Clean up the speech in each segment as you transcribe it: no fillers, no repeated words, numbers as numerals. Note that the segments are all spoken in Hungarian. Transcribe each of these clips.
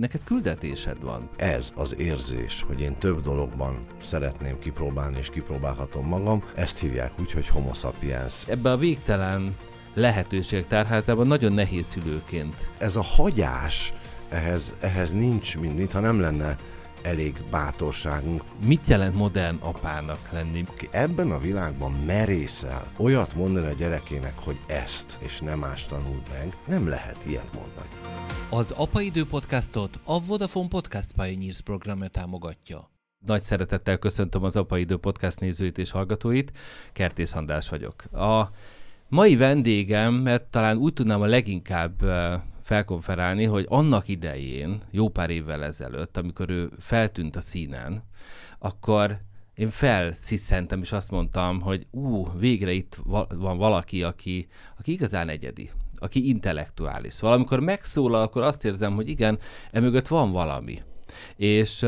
Neked küldetésed van. Ez az érzés, hogy én több dologban szeretném kipróbálni és kipróbálhatom magam, ezt hívják úgy, hogy homo sapiens. Ebbe a végtelen lehetőség tárházában nagyon nehéz szülőként. Ez a hagyás, ehhez nincs, mintha nem lenne elég bátorságunk. Mit jelent modern apának lenni? Aki ebben a világban merészel olyat mondani a gyerekének, hogy ezt, és nem más tanult meg, nem lehet ilyet mondani. Az Apa Idő Podcastot a Vodafone Podcast Pioneers programja támogatja. Nagy szeretettel köszöntöm az Apa Idő Podcast nézőit és hallgatóit. Kertész András vagyok. A mai vendégemet talán úgy tudnám a leginkább felkonferálni, hogy annak idején, jó pár évvel ezelőtt, amikor ő feltűnt a színen, akkor én felszisszentem, és azt mondtam, hogy végre itt van valaki, aki igazán egyedi, aki intellektuális. Valamikor megszólal, akkor azt érzem, hogy igen, emögött van valami. És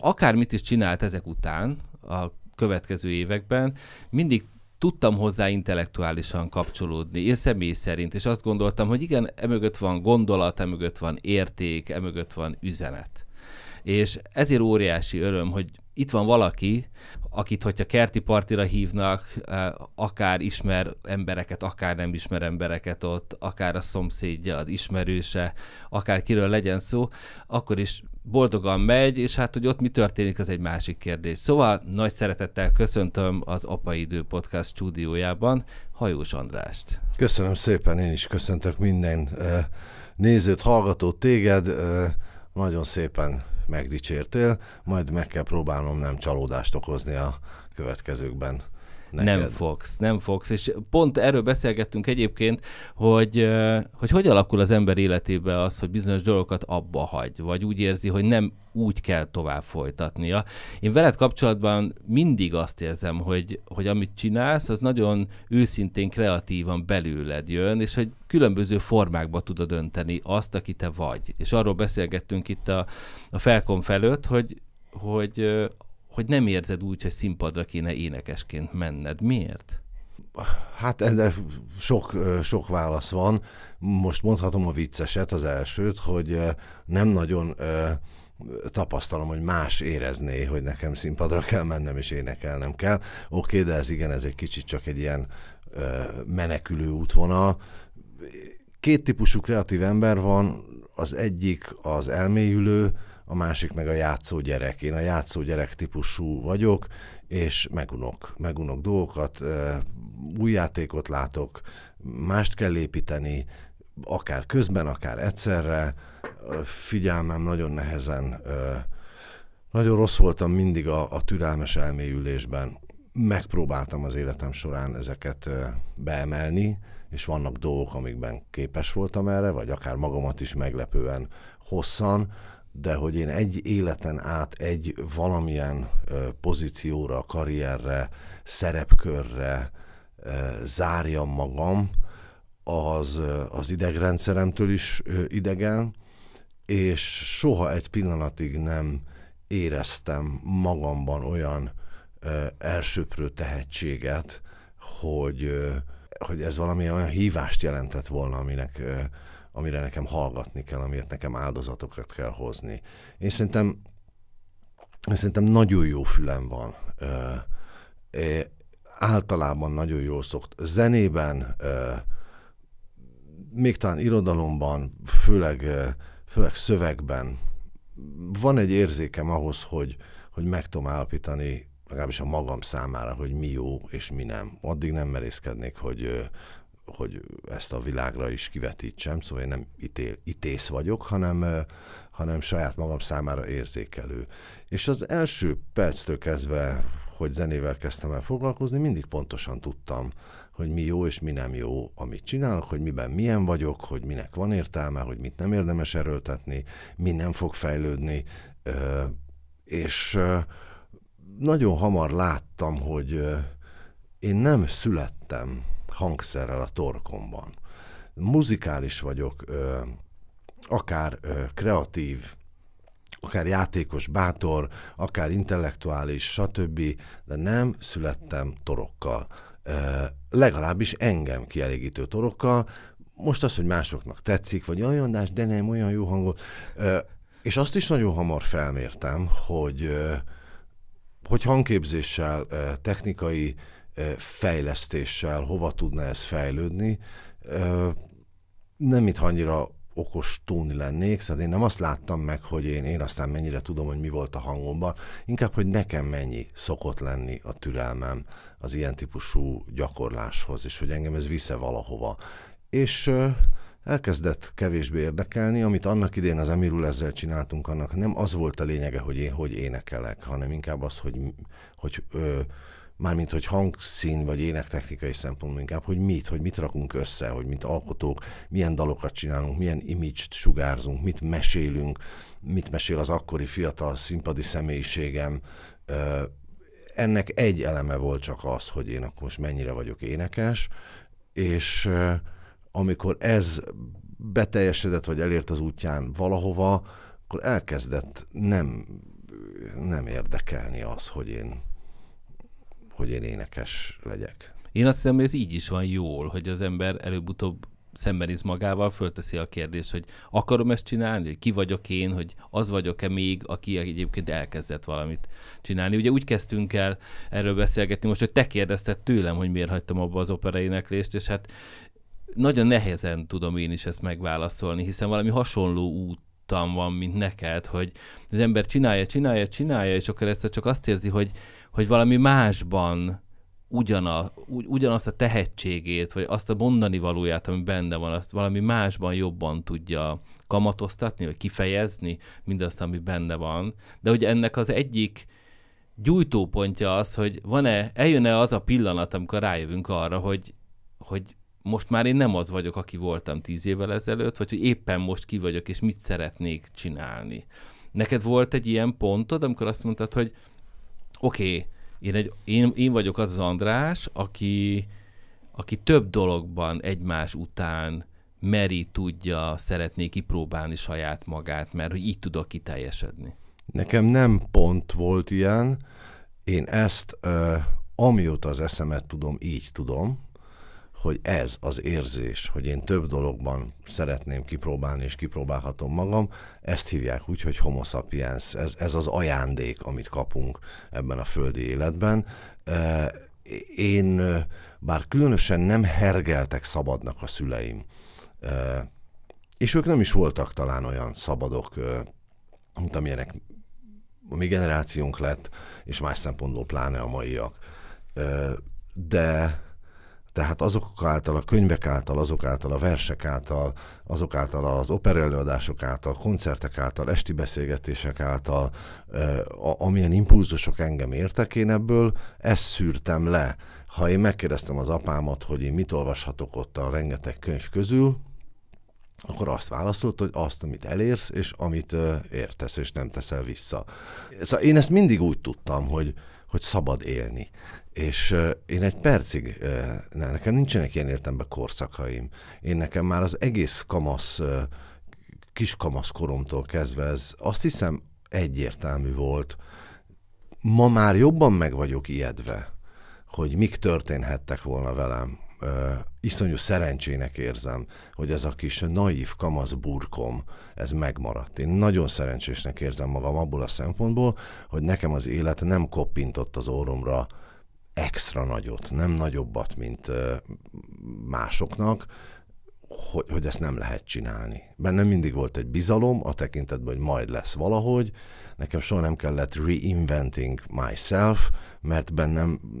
akármit is csinált ezek után, a következő években, mindig tudtam hozzá intellektuálisan kapcsolódni, és személy szerint, és azt gondoltam, hogy igen, emögött van gondolat, emögött van érték, emögött van üzenet. És ezért óriási öröm, hogy itt van valaki, akit, hogyha kerti partira hívnak, akár ismer embereket, akár nem ismer embereket ott, akár a szomszédja, az ismerőse, akár kiről legyen szó, akkor is boldogan megy, és hát, hogy ott mi történik, az egy másik kérdés. Szóval nagy szeretettel köszöntöm az Apa Idő Podcast stúdiójában Hajós Andrást. Köszönöm szépen, én is köszöntök minden nézőt, hallgatót, téged. Nagyon szépen megdicsértél, majd meg kell próbálnom nem csalódást okozni a következőkben. Neked. Nem fogsz. És pont erről beszélgettünk egyébként, hogy alakul az ember életébe az, hogy bizonyos dolgokat abba hagy, vagy úgy érzi, hogy nem úgy kell tovább folytatnia. Én veled kapcsolatban mindig azt érzem, hogy amit csinálsz, az nagyon őszintén, kreatívan belőled jön, és hogy különböző formákba tudod önteni azt, aki te vagy. És arról beszélgettünk itt a felkonf előtt, hogy nem érzed úgy, hogy színpadra kéne énekesként menned. Miért? Hát ennek sok válasz van. Most mondhatom a vicceset, az elsőt, hogy nem nagyon tapasztalom, hogy más érezné, hogy nekem színpadra kell mennem és énekelnem kell. Oké, de ez egy kicsit csak egy ilyen menekülő útvonal. Két típusú kreatív ember van, az egyik az elmélyülő, a másik meg a játszó gyerek. Én a játszó gyerek típusú vagyok, és megunok dolgokat, új játékot látok, mást kell építeni, akár közben, akár egyszerre. Figyelmem nagyon nehezen, nagyon rossz voltam mindig a türelmes elmélyülésben. Megpróbáltam az életem során ezeket beemelni, és vannak dolgok, amikben képes voltam erre, vagy akár magamat is meglepően hosszan, de hogy én egy életen át egy valamilyen pozícióra, karrierre, szerepkörre zárjam magam, az idegrendszeremtől is idegen, és soha egy pillanatig nem éreztem magamban olyan elsöprő tehetséget, hogy ez valami olyan hívást jelentett volna, amire nekem hallgatni kell, amiért nekem áldozatokat kell hozni. Én szerintem nagyon jó fülem van. Általában nagyon jól szokott. Zenében, még talán irodalomban, főleg szövegben van egy érzékem ahhoz, hogy meg tudom állapítani, legalábbis a magam számára, hogy mi jó és mi nem. Addig nem merészkednék, hogy ezt a világra is kivetítsem, szóval én nem ítész vagyok, hanem saját magam számára érzékelő. És az első perctől kezdve, hogy zenével kezdtem el foglalkozni, mindig pontosan tudtam, hogy mi jó és mi nem jó, amit csinálok, hogy miben milyen vagyok, hogy minek van értelme, hogy mit nem érdemes erőltetni, mi nem fog fejlődni, és nagyon hamar láttam, hogy én nem születtem hangszerrel a torkomban. Muzikális vagyok, akár kreatív, akár játékos, bátor, akár intellektuális, stb., de nem születtem torokkal. Legalábbis engem kielégítő torokkal. most az, hogy másoknak tetszik, vagy jaj, András, de nem, olyan jó hangot. És azt is nagyon hamar felmértem, hogy hangképzéssel, technikai fejlesztéssel hova tudna ez fejlődni. Nem itt annyira okos túlni lennék, szóval én nem azt láttam meg, hogy én aztán mennyire tudom, hogy mi volt a hangomban, inkább, hogy nekem mennyi szokott lenni a türelmem az ilyen típusú gyakorláshoz, és hogy engem ez visze valahova. És elkezdett kevésbé érdekelni, amit annak idén az Emil.RuleZ!-zel csináltunk, annak nem az volt a lényege, hogy én hogy énekelek, hanem inkább az, hogy mármint, hogy hangszín vagy énektechnikai szempontból inkább, hogy mit rakunk össze, hogy mint alkotók, milyen dalokat csinálunk, milyen image-t sugárzunk, mit mesélünk, mit mesél az akkori fiatal színpadi személyiségem. Ennek egy eleme volt csak az, hogy én akkor most mennyire vagyok énekes, és amikor ez beteljesedett, vagy elért az útján valahova, akkor elkezdett nem érdekelni az, hogy én énekes legyek. Én azt hiszem, hogy ez így is van jól, hogy az ember előbb-utóbb szembenéz magával, fölteszi a kérdést, hogy akarom ezt csinálni, hogy ki vagyok én, hogy az vagyok-e még, aki egyébként elkezdett valamit csinálni. Ugye úgy kezdtünk el erről beszélgetni most, hogy te kérdezted tőlem, hogy miért hagytam abba az operaéneklést, és hát nagyon nehezen tudom én is ezt megválaszolni, hiszen valami hasonló útam van, mint neked, hogy az ember csinálja, és akkor ezt csak azt érzi, hogy valami másban ugyanazt a tehetségét, vagy azt a mondani valóját, ami benne van, azt valami másban jobban tudja kamatoztatni, vagy kifejezni mindazt, ami benne van. De hogy ennek az egyik gyújtópontja az, hogy eljön-e az a pillanat, amikor rájövünk arra, hogy most már én nem az vagyok, aki voltam 10 évvel ezelőtt, vagy hogy éppen most ki vagyok, és mit szeretnék csinálni. Neked volt egy ilyen pontod, amikor azt mondtad, hogy oké, én vagyok az András, aki több dologban egymás után szeretné kipróbálni saját magát, mert hogy így tudok kiteljesedni. Nekem nem pont volt ilyen. Én ezt, amióta az eszemet tudom, így tudom, hogy ez az érzés, hogy én több dologban szeretném kipróbálni, és kipróbálhatom magam, ezt hívják úgy, hogy homo sapiens. Ez az ajándék, amit kapunk ebben a földi életben. Én bár különösen nem hergeltek szabadnak a szüleim, és ők nem is voltak talán olyan szabadok, mint amilyenek a mi generációnk lett, és más szempontból pláne a maiak. Tehát azok által, a könyvek által, azok által, a versek által, azok által, az operaelőadások által, koncertek által, esti beszélgetések által, amilyen impulzusok engem értek, én ebből ezt szűrtem le. Ha én megkérdeztem az apámat, hogy én mit olvashatok ott a rengeteg könyv közül, akkor azt válaszolta, hogy azt, amit elérsz, és amit értesz, és nem teszel vissza. Szóval én ezt mindig úgy tudtam, hogy szabad élni. És én egy percig, nekem nincsenek ilyen értelemben korszakaim. Én nekem már az egész kiskamasz koromtól kezdve ez azt hiszem egyértelmű volt. Ma már jobban meg vagyok ijedve, hogy mik történhettek volna velem. Iszonyú szerencsének érzem, hogy ez a kis naív kamasz burkom, ez megmaradt. Én nagyon szerencsésnek érzem magam abból a szempontból, hogy nekem az élet nem koppintott az orromra extra nagyot, nem nagyobbat, mint másoknak, hogy ezt nem lehet csinálni. Bennem mindig volt egy bizalom a tekintetben, hogy majd lesz valahogy. Nekem soha nem kellett reinventing myself, mert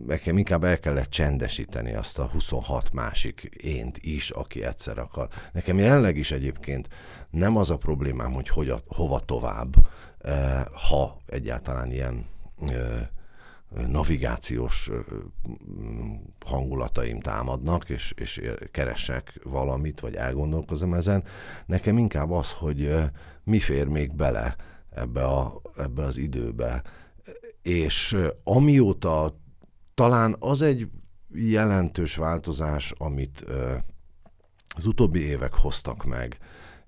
nekem inkább el kellett csendesíteni azt a 26 másik ént is, aki egyszer akar. Nekem jelenleg is egyébként nem az a problémám, hogy hova tovább, ha egyáltalán ilyen navigációs hangulataim támadnak, és keresek valamit, vagy elgondolkozom ezen. Nekem inkább az, hogy mi fér még bele ebbe az időbe. És amióta talán az egy jelentős változás, amit az utóbbi évek hoztak meg,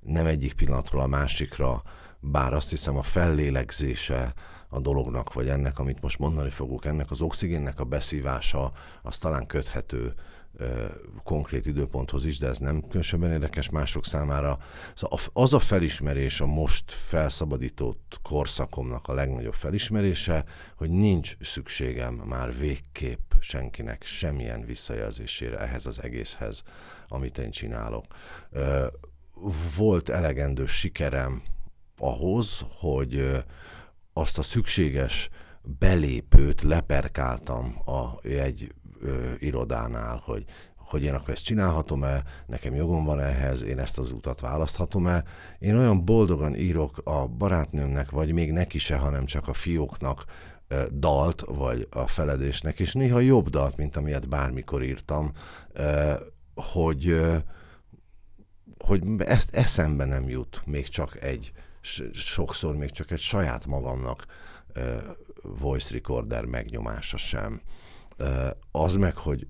nem egyik pillanatról a másikra, bár azt hiszem a fellélegzése a dolognak, vagy ennek, amit most mondani fogok, ennek az oxigénnek a beszívása, az talán köthető konkrét időponthoz is, de ez nem különösebben érdekes mások számára. Szóval az a felismerés, a most felszabadított korszakomnak a legnagyobb felismerése, hogy nincs szükségem már végképp senkinek semmilyen visszajelzésére ehhez az egészhez, amit én csinálok. Volt elegendő sikerem ahhoz, hogy azt a szükséges belépőt leperkáltam egy irodánál, hogy én akkor ezt csinálhatom-e, nekem jogom van ehhez, én ezt az utat választhatom-e. Én olyan boldogan írok a barátnőmnek, vagy még neki se, hanem csak a fióknak dalt, vagy a feledésnek, és néha jobb dalt, mint amilyet bármikor írtam, hogy ezt eszembe nem jut még csak sokszor még csak egy saját magamnak voice recorder megnyomása sem. Az meg, hogy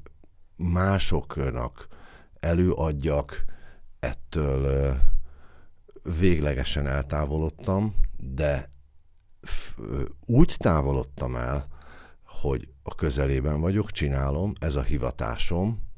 másoknak előadjak, ettől véglegesen eltávolodtam, de úgy távolodtam el, hogy a közelében vagyok, csinálom, ez a hivatásom,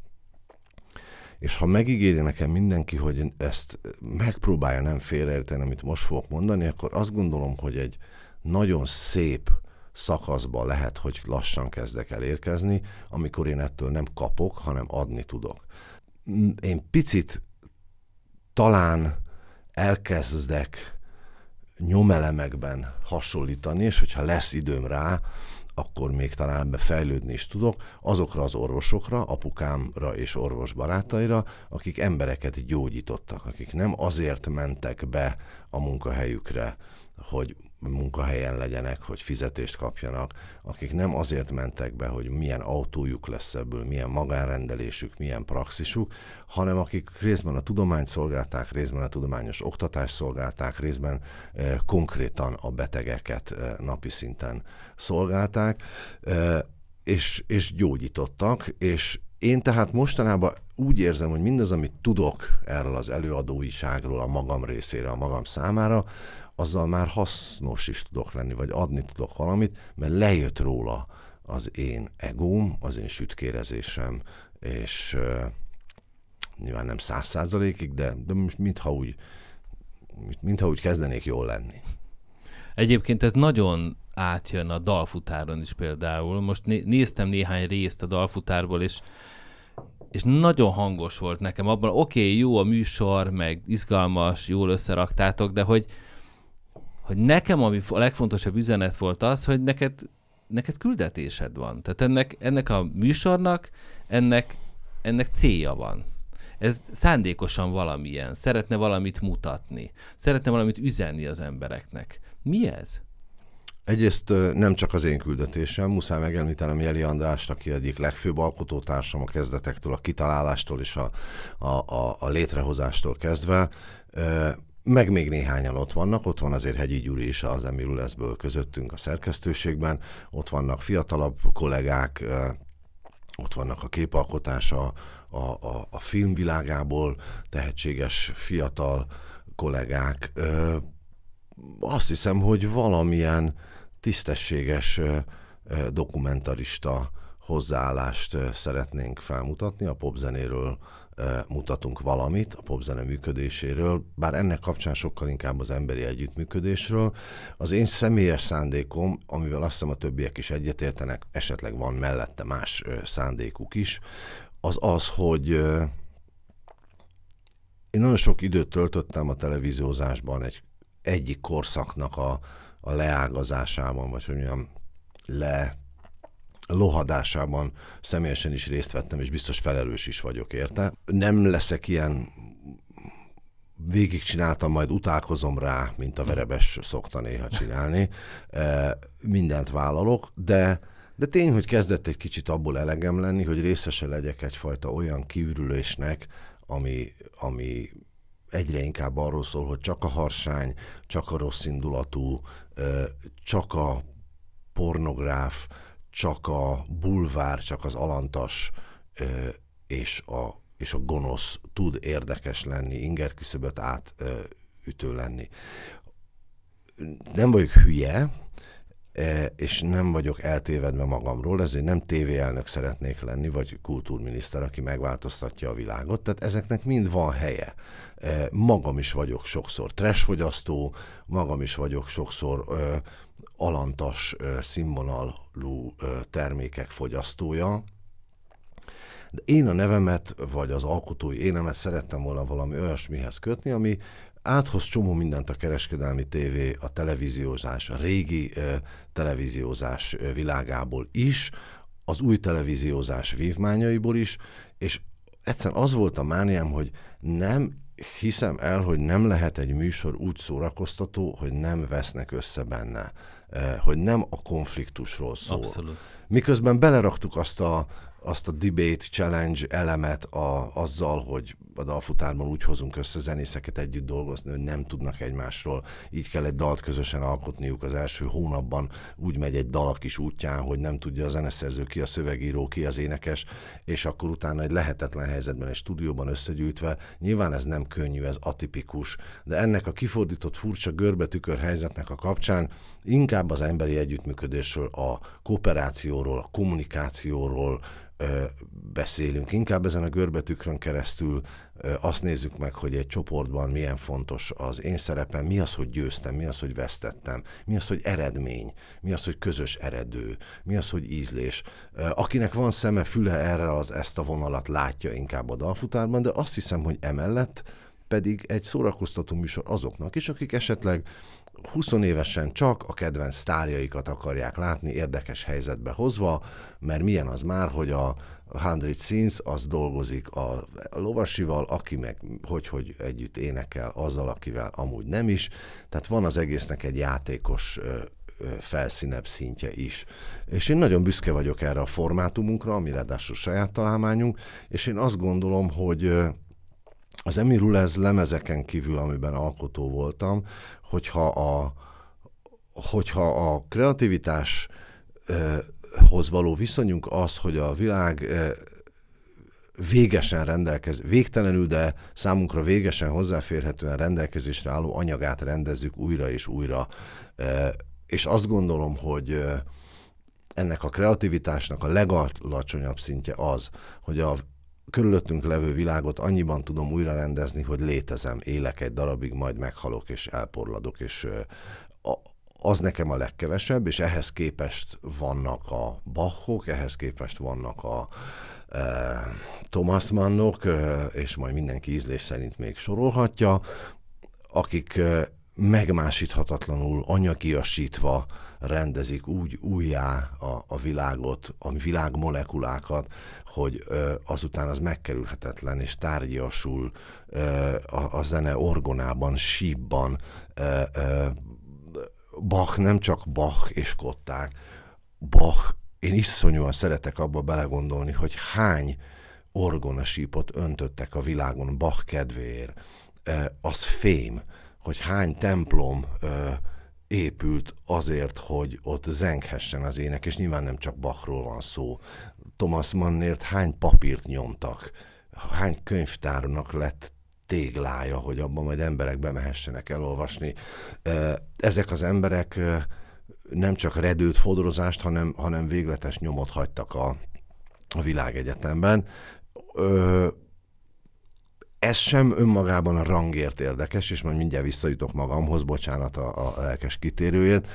és ha megígéri nekem mindenki, hogy ezt megpróbálja nem félreérteni, amit most fogok mondani, akkor azt gondolom, hogy egy nagyon szép szakaszba lehet, hogy lassan kezdek elérkezni, amikor én ettől nem kapok, hanem adni tudok. Én picit talán elkezdek nyomelemekben hasonlítani, és hogyha lesz időm rá, akkor még talán fejlődni is tudok, azokra az orvosokra, apukámra és orvosbarátaira, akik embereket gyógyítottak, akik nem azért mentek be a munkahelyükre, hogy munkahelyen legyenek, hogy fizetést kapjanak, akik nem azért mentek be, hogy milyen autójuk lesz ebből, milyen magánrendelésük, milyen praxisuk, hanem akik részben a tudományt szolgálták, részben a tudományos oktatást szolgálták, részben konkrétan a betegeket napi szinten szolgálták, és gyógyítottak, és én tehát mostanában úgy érzem, hogy mindaz, amit tudok erről az előadóiságról a magam részére, a magam számára, azzal már hasznos is tudok lenni, vagy adni tudok valamit, mert lejött róla az én egóm, az én sütkérezésem, és nyilván nem 100%-ig, de most mintha úgy kezdenék jól lenni. Egyébként ez nagyon átjön a Dalfutáron is például. Most néztem néhány részt a Dalfutárból, és nagyon hangos volt nekem abban, oké, jó a műsor, meg izgalmas, jól összeraktátok, de hogy nekem ami a legfontosabb üzenet volt az, hogy neked küldetésed van. Tehát ennek a műsornak, ennek célja van. Ez szándékosan valamilyen. Szeretne valamit mutatni. Szeretne valamit üzenni az embereknek. Mi ez? Egyrészt nem csak az én küldetésem, muszáj megemlítenem Jeli Andrást, aki egyik legfőbb alkotótársam a kezdetektől, a kitalálástól és a létrehozástól kezdve. Meg még néhányan ott vannak, ott van azért Hegyi Gyuri is az Emil.RuleZ!-ből közöttünk a szerkesztőségben, ott vannak fiatalabb kollégák, ott vannak a képalkotás, a filmvilágából tehetséges fiatal kollégák. Azt hiszem, hogy valamilyen tisztességes dokumentarista hozzáállást szeretnénk felmutatni. A popzenéről mutatunk valamit, a popzene működéséről, bár ennek kapcsán sokkal inkább az emberi együttműködésről. Az én személyes szándékom, amivel azt hiszem a többiek is egyetértenek, esetleg van mellette más szándékuk is, az az, hogy én nagyon sok időt töltöttem a televíziózásban, egyik korszaknak a leágazásában, vagy hogy mondjam, lohadásában személyesen is részt vettem, és biztos felelős is vagyok érte. Nem leszek ilyen, végigcsináltam, majd utálkozom rá, mint a Verebes szokta néha csinálni. Mindent vállalok, de tény, hogy kezdett egy kicsit abból elegem lenni, hogy részese legyek egyfajta olyan kiürülésnek, ami egyre inkább arról szól, hogy csak a harsány, csak a rosszindulatú, csak a pornográf, csak a bulvár, csak az alantas és a gonosz tud érdekes lenni, ingerküszöböt átütő lenni. Nem vagyok hülye, és nem vagyok eltévedve magamról, ezért nem tévéelnök szeretnék lenni, vagy kultúrminiszter, aki megváltoztatja a világot, tehát ezeknek mind van helye. Magam is vagyok sokszor trashfogyasztó, magam is vagyok sokszor alantas színvonalú termékek fogyasztója, de én a nevemet, vagy az alkotói énemet szerettem volna valami olyasmihez kötni, ami áthoz csomó mindent a kereskedelmi tévé, a televíziózás, a régi televíziózás világából is, az új televíziózás vívmányaiból is, és egyszerűen az volt a mániám, hogy nem hiszem el, hogy nem lehet egy műsor úgy szórakoztató, hogy nem vesznek össze benne, hogy nem a konfliktusról szól. Abszolút. Miközben beleraktuk azt a debate challenge elemet azzal, hogy a Dalfutárban úgy hozunk össze zenészeket együtt dolgozni, hogy nem tudnak egymásról. Így kell egy dalt közösen alkotniuk az első hónapban. Úgy megy egy dal a kis útján, hogy nem tudja a zeneszerző, ki a szövegíró, ki az énekes, és akkor utána egy lehetetlen helyzetben egy stúdióban összegyűjtve. Nyilván ez nem könnyű, ez atipikus, de ennek a kifordított furcsa görbetükör helyzetnek a kapcsán inkább az emberi együttműködésről, a kooperációról, a kommunikációról beszélünk. Inkább ezen a görbetükrön keresztül azt nézzük meg, hogy egy csoportban milyen fontos az én szerepem, mi az, hogy győztem, mi az, hogy vesztettem, mi az, hogy eredmény, mi az, hogy közös eredő, mi az, hogy ízlés. Akinek van szeme, füle erre, az ezt a vonalat látja inkább a Dalfutárban, de azt hiszem, hogy emellett pedig egy szórakoztató műsor azoknak is, akik esetleg 20 évesen csak a kedvenc sztárjaikat akarják látni, érdekes helyzetbe hozva, mert milyen az már, hogy a 100 Scenes az dolgozik a lovasival, aki meg hogy együtt énekel azzal, akivel amúgy nem is. Tehát van az egésznek egy játékos felszínebb szintje is. És én nagyon büszke vagyok erre a formátumunkra, ami ráadásul saját találmányunk, és én azt gondolom, hogy az Emil.RuleZ! Lemezeken kívül, amiben alkotó voltam, hogyha a kreativitáshoz való viszonyunk az, hogy a világ végtelenül, de számunkra végesen hozzáférhetően rendelkezésre álló anyagát rendezzük újra és újra. És azt gondolom, hogy ennek a kreativitásnak a legalacsonyabb szintje az, hogy a körülöttünk levő világot annyiban tudom újra rendezni, hogy létezem, élek egy darabig, majd meghalok és elporladok, és az nekem a legkevesebb, és ehhez képest vannak a Bachok, ehhez képest vannak a Thomas Mannok, és majd mindenki ízlés szerint még sorolhatja, akik megmásíthatatlanul, anyagiasítva rendezik úgy újjá a világot, a világmolekulákat, hogy azután az megkerülhetetlen és tárgyasul a zene orgonában, sípban. Bach nem csak Bach és kották. Bach, én iszonyúan szeretek abba belegondolni, hogy hány orgonasípot öntöttek a világon Bach kedvéért. Az fém, hogy hány templom épült azért, hogy ott zenghessen az ének, és nyilván nem csak Bachról van szó. Thomas Mannért hány papírt nyomtak, hány könyvtárnak lett téglája, hogy abban majd emberek bemehessenek elolvasni. Ezek az emberek nem csak redőt, fodrozást, hanem végletes nyomot hagytak a világegyetemben. Ez sem önmagában a rangért érdekes, és majd mindjárt visszajutok magamhoz, bocsánat a lelkes kitérőért.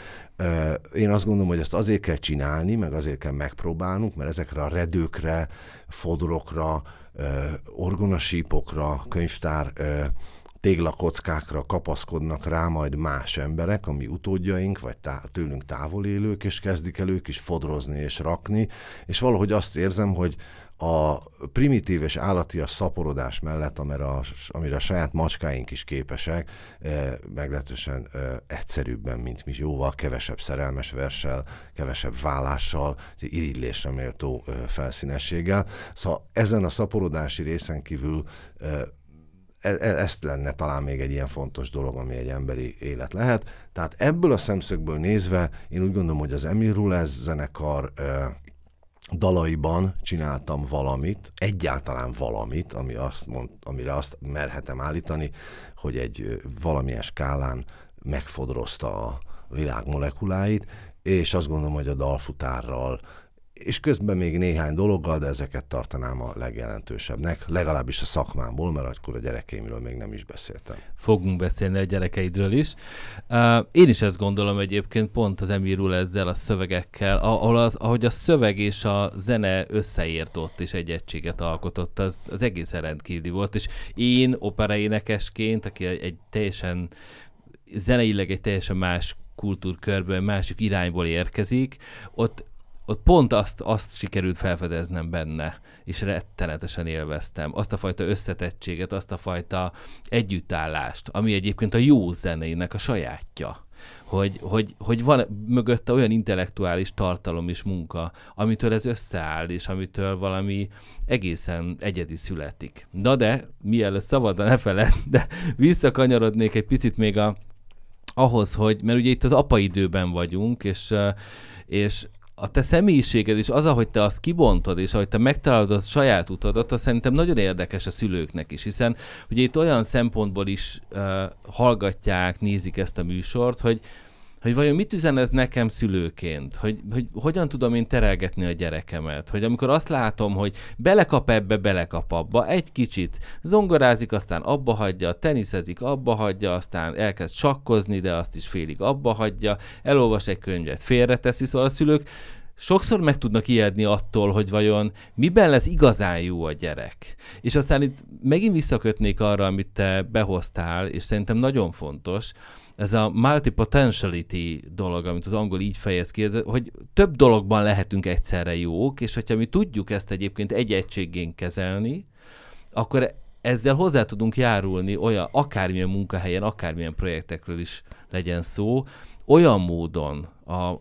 Én azt gondolom, hogy ezt azért kell csinálni, meg azért kell megpróbálnunk, mert ezekre a redőkre, fodorokra, orgonasípokra, könyvtár téglakockákra kapaszkodnak rá majd más emberek, ami utódjaink, vagy tőlünk távol élők, és kezdik el ők is fodrozni és rakni, és valahogy azt érzem, hogy a primitív és állatias szaporodás mellett, amire a saját macskáink is képesek, meglehetősen egyszerűbben, mint mi, jóval kevesebb szerelmes verssel, kevesebb vállással, irigylésre méltó felszínességgel. Szóval ezen a szaporodási részen kívül ezt lenne talán még egy ilyen fontos dolog, ami egy emberi élet lehet. Tehát ebből a szemszögből nézve én úgy gondolom, hogy az Emil.RuleZ! Zenekar dalaiban csináltam valamit, egyáltalán valamit, amire azt merhetem állítani, hogy egy valamilyen skálán megfodrozta a világ molekuláit, és azt gondolom, hogy a dalfutárral, és közben még néhány dologgal, de ezeket tartanám a legjelentősebbnek, legalábbis a szakmámból, mert akkor a gyerekeimről még nem is beszéltem. Fogunk beszélni a gyerekeidről is. Én is ezt gondolom egyébként pont az Emil.RuleZ!-zel, a szövegekkel, ahogy a szöveg és a zene összeért ott és egy egységet alkotott, az egészen rendkívül volt, és én operaénekesként, aki egy teljesen zeneileg egy teljesen más kultúrkörből, másik irányból érkezik, ott pont azt sikerült felfedeznem benne, és rettenetesen élveztem. Azt a fajta összetettséget, azt a fajta együttállást, ami egyébként a jó zenének a sajátja. Hogy van mögötte olyan intellektuális tartalom és munka, amitől ez összeáll, és amitől valami egészen egyedi születik. Na de, mielőtt szabadon lefele, de visszakanyarodnék egy picit még ahhoz, hogy, mert ugye itt az apa időben vagyunk, és a te személyiséged is az, ahogy te azt kibontod, és ahogy te megtalálod a saját utadat, az szerintem nagyon érdekes a szülőknek is, hiszen ugye itt olyan szempontból is hallgatják, nézik ezt a műsort, hogy vajon mit üzen ez nekem szülőként, hogy hogyan tudom én terelgetni a gyerekemet, hogy amikor azt látom, hogy belekap ebbe, belekap abba, egy kicsit zongorázik, aztán abba hagyja, teniszezik, abba hagyja, aztán elkezd sakkozni, de azt is félig abba hagyja, elolvas egy könyvet, félreteszi, szóval a szülők sokszor meg tudnak ijedni attól, hogy vajon miben lesz igazán jó a gyerek. És aztán itt megint visszakötnék arra, amit te behoztál, és szerintem nagyon fontos, ez a multipotentiality dolog, amit az angol így fejez ki, hogy több dologban lehetünk egyszerre jók, és hogyha mi tudjuk ezt egyébként egy egységként kezelni, akkor ezzel hozzá tudunk járulni olyan, akármilyen munkahelyen, akármilyen projektekről is legyen szó, olyan módon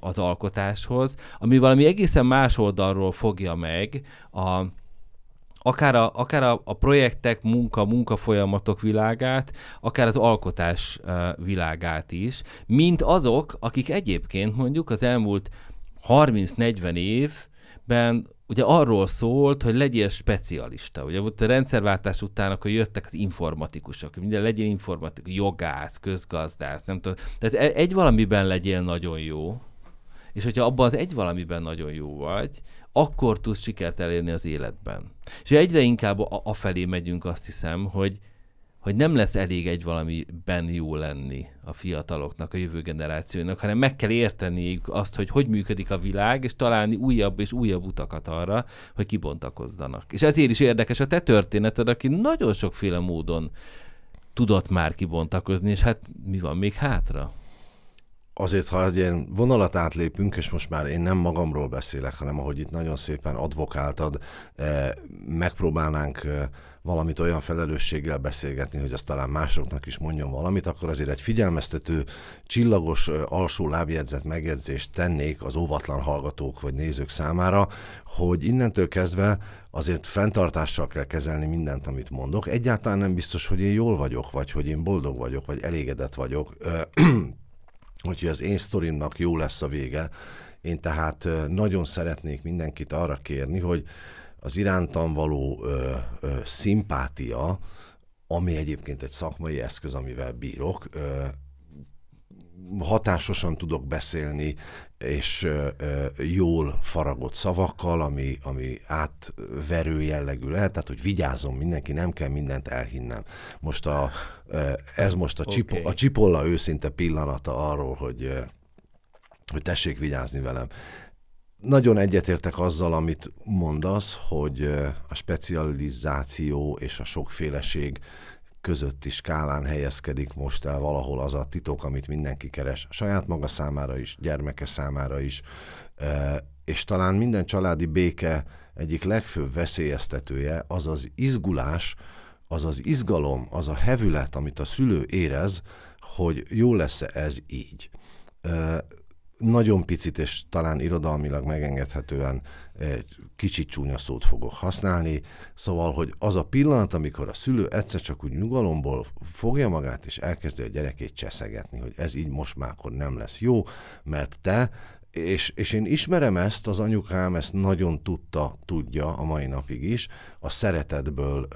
az alkotáshoz, ami valami egészen más oldalról fogja meg akár a projektek, munkafolyamatok világát, akár az alkotás világát is, mint azok, akik egyébként mondjuk az elmúlt 30-40 évben ugye arról szólt, hogy legyél specialista. Ugye a rendszerváltás után akkor jöttek az informatikusok, minden legyél informatikus, jogász, közgazdász, nem tudom. Tehát egy valamiben legyél nagyon jó, és hogyha abban az egy valamiben nagyon jó vagy, akkor tudsz sikert elérni az életben. És egyre inkább afelé megyünk, azt hiszem, hogy nem lesz elég egy valamiben jó lenni a fiataloknak, a jövő generációnak, hanem meg kell érteniük azt, hogy működik a világ, és találni újabb és újabb utakat arra, hogy kibontakozzanak. És ezért is érdekes a te történeted, aki nagyon sokféle módon tudott már kibontakozni, és hát mi van még hátra? Azért, ha egy ilyen vonalat átlépünk, és most már én nem magamról beszélek, hanem ahogy itt nagyon szépen advokáltad, megpróbálnánk valamit olyan felelősséggel beszélgetni, hogy azt talán másoknak is mondjon valamit, akkor azért egy figyelmeztető, csillagos alsó lábjegyzet megjegyzést tennék az óvatlan hallgatók vagy nézők számára, hogy innentől kezdve azért fenntartással kell kezelni mindent, amit mondok. Egyáltalán nem biztos, hogy én jól vagyok, vagy hogy én boldog vagyok, vagy elégedett vagyok, úgyhogy az én sztorimnak jó lesz a vége. Én tehát nagyon szeretnék mindenkit arra kérni, hogy az irántam való szimpátia, ami egyébként egy szakmai eszköz, amivel bírok, hatásosan tudok beszélni, és jól faragott szavakkal, ami átverő jellegű lehet, tehát hogy vigyázzon mindenki, nem kell mindent elhinnem. Most a csipolla őszinte pillanata arról, hogy tessék vigyázni velem. Nagyon egyetértek azzal, amit mondasz, hogy a specializáció és a sokféleség közötti skálán helyezkedik most el valahol az a titok, amit mindenki keres, saját maga számára is, gyermeke számára is, és talán minden családi béke egyik legfőbb veszélyeztetője az az izgulás, az az izgalom, az a hevület, amit a szülő érez, hogy jó lesz-e ez így. Nagyon picit, és talán irodalmilag megengedhetően kicsit csúnya szót fogok használni, szóval, hogy az a pillanat, amikor a szülő egyszer csak úgy nyugalomból fogja magát, és elkezdi a gyerekét cseszegetni, hogy ez így most már akkor nem lesz jó, mert te, és én ismerem ezt, az anyukám ezt nagyon tudja a mai napig is, a szeretetből,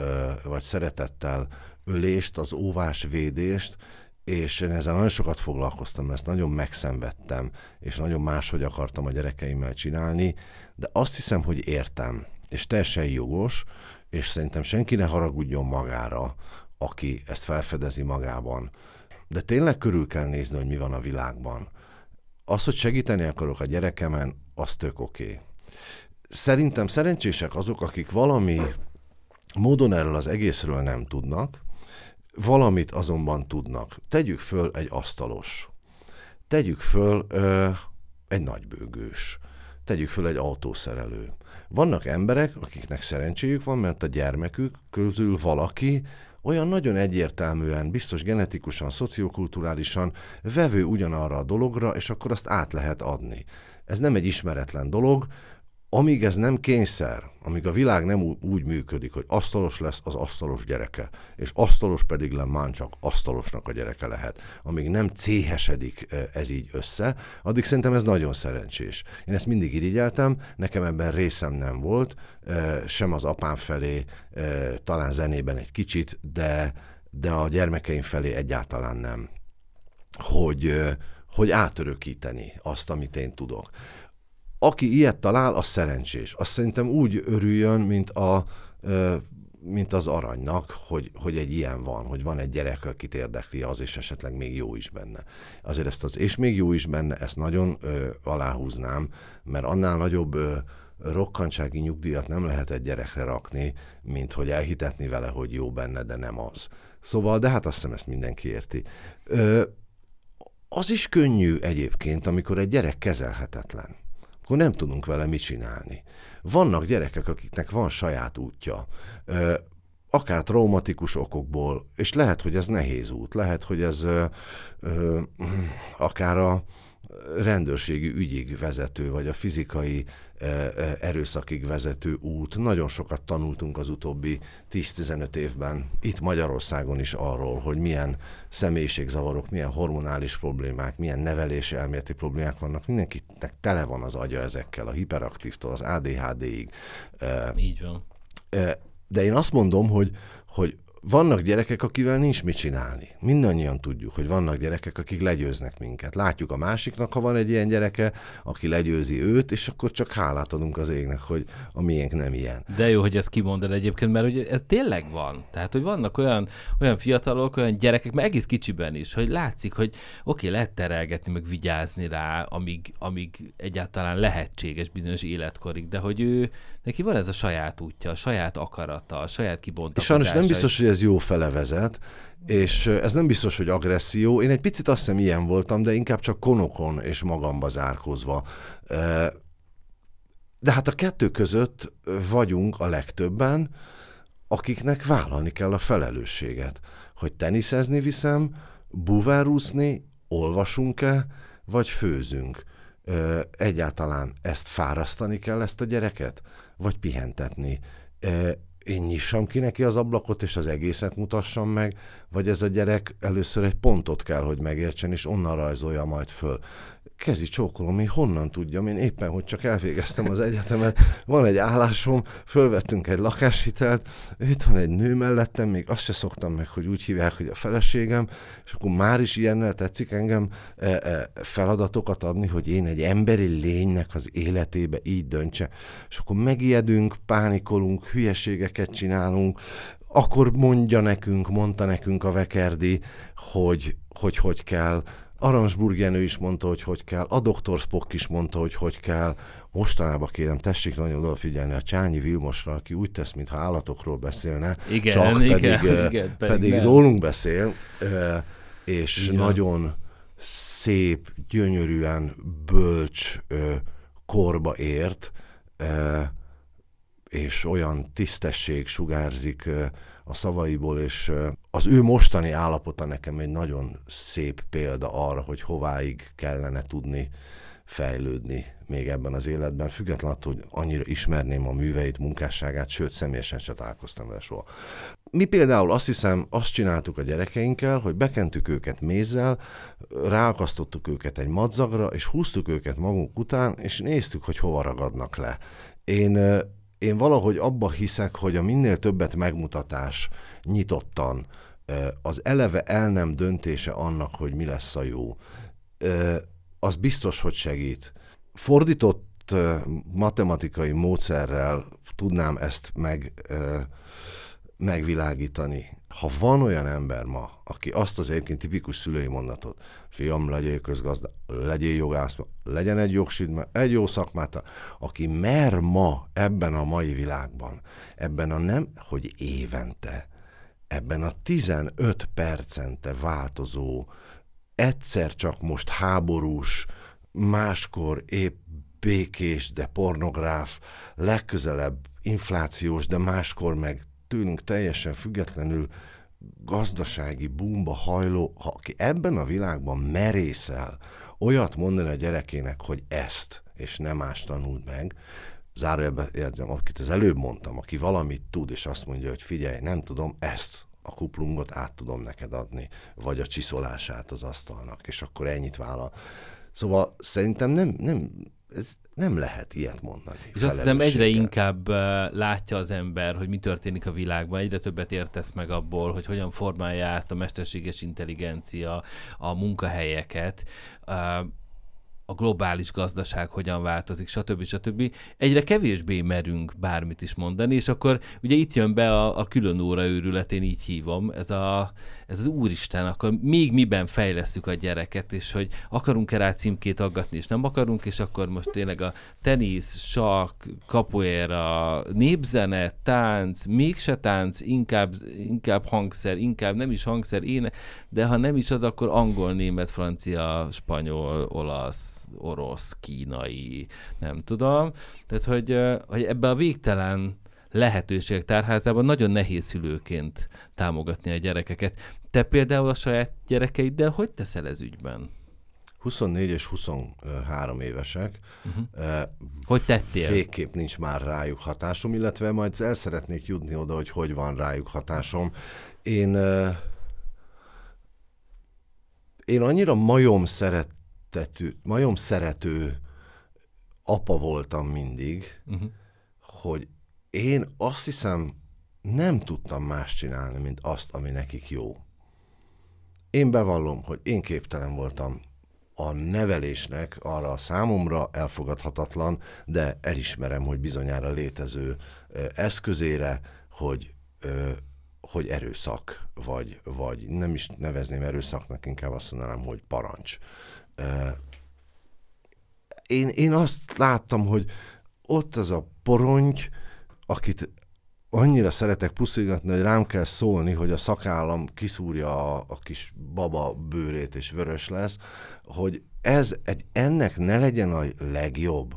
vagy szeretettel ölést, az óvásvédést, és én ezzel nagyon sokat foglalkoztam, ezt nagyon megszenvedtem, és nagyon máshogy akartam a gyerekeimmel csinálni, de azt hiszem, hogy értem, és teljesen jogos, és szerintem senki ne haragudjon magára, aki ezt felfedezi magában. De tényleg körül kell nézni, hogy mi van a világban. Az, hogy segíteni akarok a gyerekemen, az tök oké. Szerintem szerencsések azok, akik valami módon erről az egészről nem tudnak, valamit azonban tudnak. Tegyük föl egy asztalos, tegyük föl egy nagybőgős, tegyük föl egy autószerelő. Vannak emberek, akiknek szerencséjük van, mert a gyermekük közül valaki olyan nagyon egyértelműen, biztos genetikusan, szociokulturálisan vevő ugyanarra a dologra, és akkor azt át lehet adni. Ez nem egy ismeretlen dolog, amíg ez nem kényszer, amíg a világ nem úgy működik, hogy asztalos lesz az asztalos gyereke, és asztalos pedig lemán csak asztalosnak a gyereke lehet, amíg nem céhesedik ez így össze, addig szerintem ez nagyon szerencsés. Én ezt mindig irigyeltem, nekem ebben részem nem volt, sem az apám felé, talán zenében egy kicsit, de a gyermekeim felé egyáltalán nem. Hogy átörökíteni azt, amit én tudok. Aki ilyet talál, az szerencsés. Azt szerintem úgy örüljön, mint az aranynak, hogy egy ilyen van, hogy van egy gyerek, akit érdekli az, és esetleg még jó is benne. Azért ezt az és még jó is benne, ezt nagyon aláhúznám, mert annál nagyobb rokkantsági nyugdíjat nem lehet egy gyerekre rakni, mint hogy elhitetni vele, hogy jó benne, de nem az. Szóval, de hát azt hiszem, ezt mindenki érti. Az is könnyű egyébként, amikor egy gyerek kezelhetetlen. Akkor nem tudunk vele mit csinálni. Vannak gyerekek, akiknek van saját útja, akár traumatikus okokból, és lehet, hogy ez nehéz út, lehet, hogy ez akár a rendőrségi ügyig vezető, vagy a fizikai erőszakig vezető út. Nagyon sokat tanultunk az utóbbi 10-15 évben itt Magyarországon is arról, hogy milyen személyiségzavarok, milyen hormonális problémák, milyen nevelési elméleti problémák vannak. Mindenkinek tele van az agya ezekkel, a hiperaktívtól az ADHD-ig. Így van. De én azt mondom, hogy vannak gyerekek, akivel nincs mit csinálni. Mindannyian tudjuk, hogy vannak gyerekek, akik legyőznek minket. Látjuk a másiknak, ha van egy ilyen gyereke, aki legyőzi őt, és akkor csak hálát adunk az égnek, hogy a miénk nem ilyen. De jó, hogy ezt kimondod egyébként, mert ugye ez tényleg van. Tehát, hogy vannak olyan fiatalok, olyan gyerekek, mert egész kicsiben is, hogy látszik, hogy oké, lehet terelgetni, meg vigyázni rá, amíg egyáltalán lehetséges bizonyos életkorig, de hogy neki van ez a saját útja, a saját akarata, a saját kibontakozása. És sajnos nem biztos, hogy ez jó fele vezet, és ez nem biztos, hogy agresszió. Én egy picit azt hiszem ilyen voltam, de inkább csak konokon és magamba zárkózva. De hát a kettő között vagyunk a legtöbben, akiknek vállalni kell a felelősséget. Hogy teniszezni viszem, buvárúszni, olvasunk-e, vagy főzünk. Egyáltalán ezt fárasztani kell ezt a gyereket, vagy pihentetni. Én nyissam ki neki az ablakot, és az egészet mutassam meg, vagy ez a gyerek először egy pontot kell, hogy megértsen, és onnan rajzolja majd föl. Kezi csókolom, én honnan tudjam, én éppen, hogy csak elvégeztem az egyetemet, van egy állásom, fölvettünk egy lakáshitelt, itt van egy nő mellettem, még azt se szoktam meg, hogy úgy hívják, hogy a feleségem, és akkor már is ilyennel tetszik engem feladatokat adni, hogy én egy emberi lénynek az életébe így döntse. És akkor megijedünk, pánikolunk, hülyeségeket csinálunk, akkor mondta nekünk a Vekerdi, hogy kell, Arancsburgenő is mondta, hogy kell, a Dr. Spock is mondta, hogy kell. Mostanában kérem, tessék nagyon odafigyelni a Csányi Vilmosra, aki úgy tesz, mintha állatokról beszélne, igen, csak pedig rólunk beszél, és igen. Nagyon szép, gyönyörűen bölcs korba ért, és olyan tisztesség sugárzik a szavaiból, és az ő mostani állapota nekem egy nagyon szép példa arra, hogy hováig kellene tudni fejlődni még ebben az életben, függetlenül attól, hogy annyira ismerném a műveit, munkásságát, sőt, személyesen se találkoztam vele soha. Mi például azt hiszem, azt csináltuk a gyerekeinkkel, hogy bekentük őket mézzel, ráakasztottuk őket egy madzagra, és húztuk őket magunk után, és néztük, hogy hova ragadnak le. Én valahogy abba hiszek, hogy a minél többet megmutatás nyitottan, az eleve el nem döntése annak, hogy mi lesz a jó, az biztos, hogy segít. Fordított matematikai módszerrel tudnám ezt megvilágítani. Ha van olyan ember ma, aki azt az egyébként tipikus szülői mondatot, fiam, legyél közgazda, legyél jogász, legyen egy jogsidma, egy jó szakmát, aki mer ma ebben a mai világban, ebben a nem, hogy évente, ebben a 15 percente változó, egyszer csak most háborús, máskor épp békés, de pornográf, legközelebb inflációs, de máskor meg tőlünk teljesen függetlenül gazdasági boomba hajló, aki ebben a világban merészel olyat mondani a gyerekének, hogy ezt, és nem más tanult meg, zárójelben jegyzem, akit az előbb mondtam, aki valamit tud, és azt mondja, hogy figyelj, nem tudom, ezt a kuplungot át tudom neked adni, vagy a csiszolását az asztalnak, és akkor ennyit vállal. Szóval szerintem nem lehet ilyet mondani. És azt hiszem, egyre inkább látja az ember, hogy mi történik a világban, egyre többet értesz meg abból, hogy hogyan formálja át a mesterséges intelligencia a munkahelyeket, a globális gazdaság hogyan változik, stb. Stb. Egyre kevésbé merünk bármit is mondani, és akkor ugye itt jön be a külön óra őrület, én így hívom, ez az Úristen, akkor még miben fejlesztjük a gyereket, és hogy akarunk-e rá címkét aggatni, és nem akarunk, és akkor most tényleg a tenisz, sakk, kapoéra, népzene, tánc, mégse tánc, inkább hangszer, inkább nem is hangszer, de ha nem is az, akkor angol, német, francia, spanyol, olasz, orosz, kínai, nem tudom. Tehát, hogy ebbe a végtelen lehetőségek tárházában nagyon nehéz szülőként támogatni a gyerekeket. Te például a saját gyerekeiddel hogy teszel ez ügyben? 24 és 23 évesek. Hogy tettél? Végképp nincs már rájuk hatásom, illetve majd el szeretnék jutni oda, hogy van rájuk hatásom. Én annyira majom szerető apa voltam mindig, hogy én azt hiszem, nem tudtam más csinálni, mint azt, ami nekik jó. Én bevallom, hogy én képtelen voltam a nevelésnek arra a számomra elfogadhatatlan, de elismerem, hogy bizonyára létező eszközére, hogy erőszak, vagy nem is nevezném erőszaknak, inkább azt mondanám, hogy parancs. Én azt láttam, hogy ott az a porongy, akit annyira szeretek puszilgatni, hogy rám kell szólni, hogy a szakállam kiszúrja a kis baba bőrét és vörös lesz, hogy ennek ne legyen a legjobb.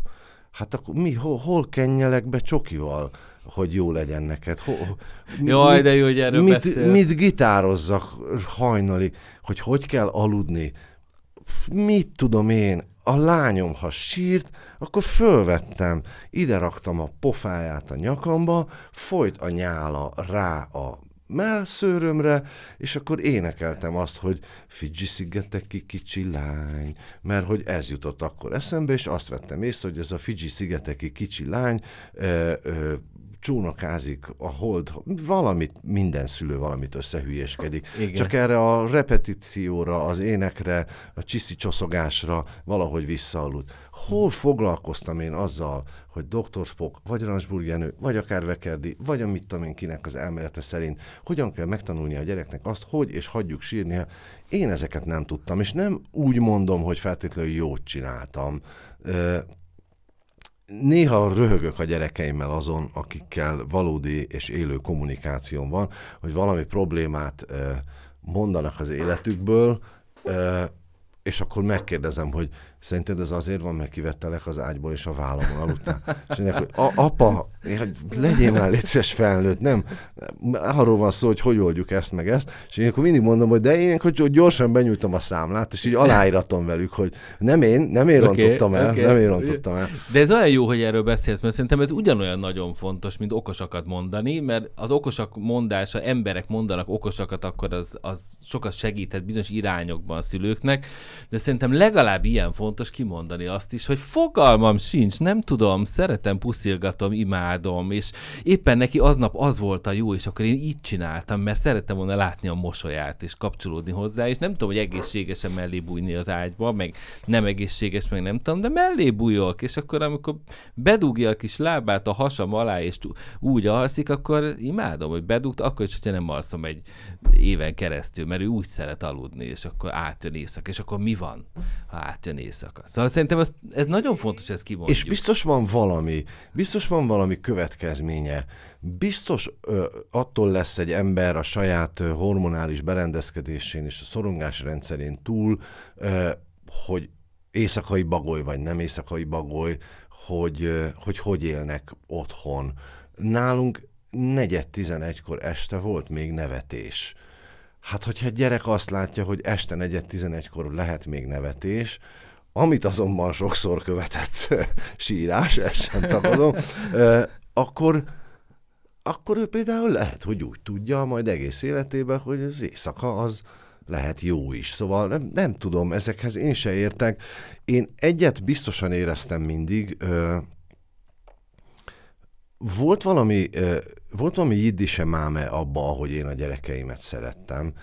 Hát akkor hol kenjelek be csokival, hogy jó legyen neked? Jaj, de jó, hogy erről beszélsz. Mit gitározzak hajnali, hogy kell aludni? Mit tudom én, a lányom, ha sírt, akkor fölvettem, ide raktam a pofáját a nyakamba, folyt a nyála rá a mellszőrömre, és akkor énekeltem azt, hogy Fidzsi-szigeteki kicsi lány, mert hogy ez jutott akkor eszembe, és azt vettem észre, hogy ez a Fidzsi-szigeteki kicsi lány csónakázik a hold, minden szülő valamit összehülyéskedik. Igen. Csak erre a repetícióra, az énekre, a csiszi csoszogásra valahogy visszaaludt. Hol foglalkoztam én azzal, hogy Dr. Spock, vagy Ranzsburg Jenő, vagy akár Vekerdi, vagy a mit tudom én kinek az elmélete szerint, hogyan kell megtanulnia a gyereknek azt, hogy és hagyjuk sírnia. Én ezeket nem tudtam, és nem úgy mondom, hogy feltétlenül jót csináltam. Néha röhögök a gyerekeimmel azon, akikkel valódi és élő kommunikációm van, hogy valami problémát mondanak az életükből, és akkor megkérdezem, hogy szerinted ez azért van, mert kivettelek az ágyból és a vállamon aludtál. És mondják, hogy apa, legyél már létszes felnőtt, nem? Arról van szó, hogy oldjuk ezt meg ezt. És én akkor mindig mondom, hogy de én hogy gyorsan benyújtom a számlát, és így aláíratom velük, hogy nem én rontottam el, nem én rontottam el. De ez olyan jó, hogy erről beszélsz, mert szerintem ez ugyanolyan nagyon fontos, mint okosakat mondani, mert az okosak mondása, emberek mondanak okosakat, akkor az sokat segíthet bizonyos irányokban a szülőknek. de szerintem legalább ilyen fontos kimondani azt is, hogy fogalmam sincs, nem tudom, szeretem, puszilgatom, imádom, és éppen neki aznap az volt a jó, és akkor én így csináltam, mert szerettem volna látni a mosolyát, és kapcsolódni hozzá, és nem tudom, hogy egészségesen mellé bújni az ágyba, meg nem egészséges, meg nem tudom, de mellé bújok, és akkor amikor bedugja a kis lábát a hasam alá, és úgy alszik, akkor imádom, hogy bedugta, akkor is, hogyha nem alszom egy éven keresztül, mert ő úgy szeret aludni, és akkor átjön éjszaka, és akkor mi van, ha átjön éjszaka? Szóval szerintem ez nagyon fontos, ezt kimondjuk. És biztos van valami következménye. Biztos attól lesz egy ember a saját hormonális berendezkedésén és a szorongásrendszerén túl, hogy éjszakai bagoly vagy nem éjszakai bagoly, hogy élnek otthon. Nálunk 4:11-kor este volt még nevetés. Hát, hogyha a gyerek azt látja, hogy este 4:11-kor lehet még nevetés, amit azonban sokszor követett sírás, ezt sem tagadom, akkor ő például lehet, hogy úgy tudja majd egész életében, hogy az éjszaka az lehet jó is. Szóval nem tudom, ezekhez én se értek. Én egyet biztosan éreztem mindig, volt valami jiddise máme abba, ahogy én a gyerekeimet szerettem,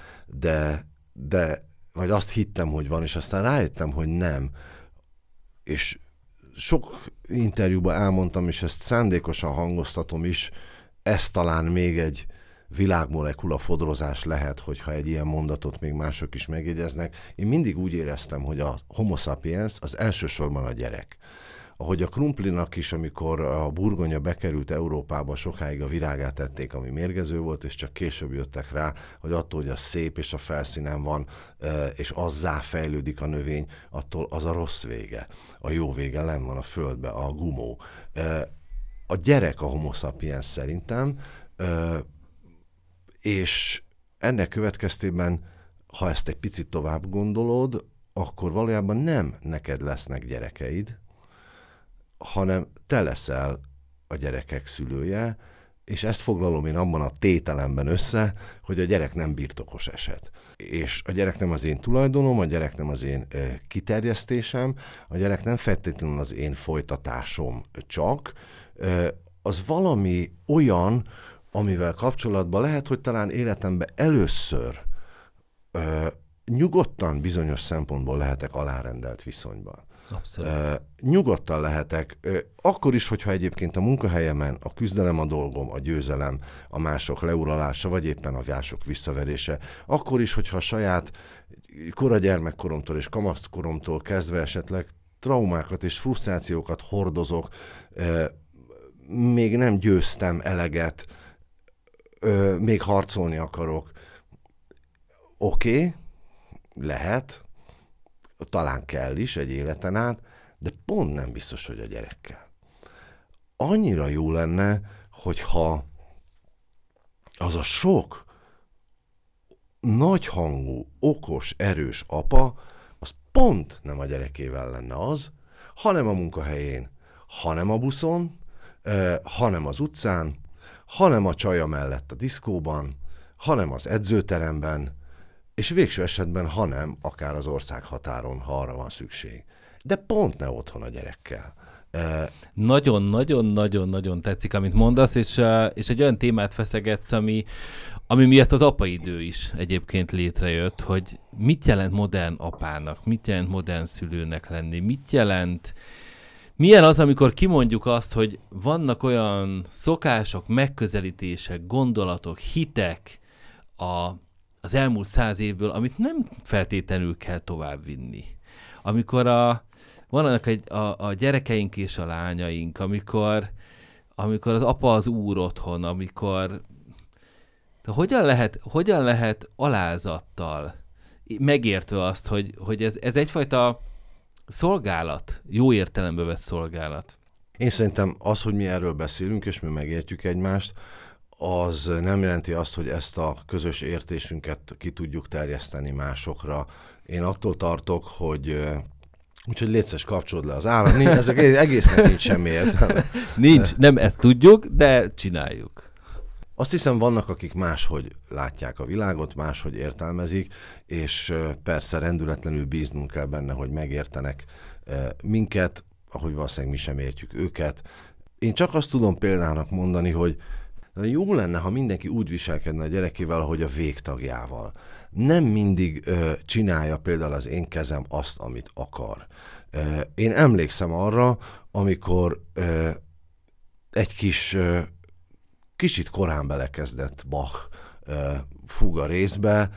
de vagy azt hittem, hogy van, és aztán rájöttem, hogy nem. És sok interjúban elmondtam, és ezt szándékosan hangoztatom is, ez talán még egy világmolekula fodrozás lehet, hogyha egy ilyen mondatot még mások is megjegyeznek. Én mindig úgy éreztem, hogy a homo sapiens az elsősorban a gyerek. Ahogy a krumplinak is, amikor a burgonya bekerült Európába, sokáig a virágát ették, ami mérgező volt, és csak később jöttek rá, hogy attól, hogy az szép és a felszínen van, és azzá fejlődik a növény, attól az a rossz vége. A jó vége lenn van a földbe, a gumó. A gyerek a homo sapiens szerintem, és ennek következtében, ha ezt egy picit tovább gondolod, akkor valójában nem neked lesznek gyerekeid, hanem te leszel a gyerekek szülője, és ezt foglalom én abban a tételemben össze, hogy a gyerek nem birtokos eset. És a gyerek nem az én tulajdonom, a gyerek nem az én kiterjesztésem, a gyerek nem feltétlenül az én folytatásom csak, az valami olyan, amivel kapcsolatban lehet, hogy talán életemben először nyugodtan bizonyos szempontból lehetek alárendelt viszonyban. Abszolút. Nyugodtan lehetek, akkor is, hogyha egyébként a munkahelyemen a küzdelem a dolgom, a győzelem, a mások leuralása, vagy éppen a mások visszaverése, akkor is, hogyha a saját kora gyermekkoromtól és kamaszkoromtól kezdve esetleg traumákat és frusztrációkat hordozok, még nem győztem eleget, még harcolni akarok. Oké, lehet, talán kell is egy életen át, de pont nem biztos, hogy a gyerekkel. Annyira jó lenne, hogyha az a sok nagyhangú, okos, erős apa, az pont nem a gyerekével lenne az, hanem a munkahelyén, hanem a buszon, hanem az utcán, hanem a csaja mellett a diszkóban, hanem az edzőteremben, és végső esetben, ha nem, akár az országhatáron, ha arra van szükség. De pont ne otthon a gyerekkel. Nagyon-nagyon-nagyon-nagyon tetszik, amit mondasz, és egy olyan témát feszegetsz, ami miatt az apaidő is egyébként létrejött, hogy mit jelent modern apának, mit jelent modern szülőnek lenni, milyen az, amikor kimondjuk azt, hogy vannak olyan szokások, megközelítések, gondolatok, hitek az elmúlt 100 évből, amit nem feltétlenül kell továbbvinni. Amikor vannak a gyerekeink és a lányaink, amikor az apa az úr otthon, amikor hogyan lehet alázattal megértő azt, hogy ez egyfajta szolgálat, jó értelembe vett szolgálat. Én szerintem az, hogy mi erről beszélünk, és mi megértjük egymást, az nem jelenti azt, hogy ezt a közös értésünket ki tudjuk terjeszteni másokra. Én attól tartok, hogy úgyhogy létszes kapcsolod le az áram, ez egészen nincs semmi értelme. Nincs, nem ezt tudjuk, de csináljuk. Azt hiszem, vannak, akik máshogy látják a világot, máshogy értelmezik, és persze rendületlenül bíznunk kell benne, hogy megértenek minket, ahogy valószínűleg mi sem értjük őket. Én csak azt tudom példának mondani, hogy jó lenne, ha mindenki úgy viselkedne a gyerekével, ahogy a végtagjával. Nem mindig csinálja például az én kezem azt, amit akar. Én emlékszem arra, amikor egy kicsit korán belekezdett Bach fuga részbe.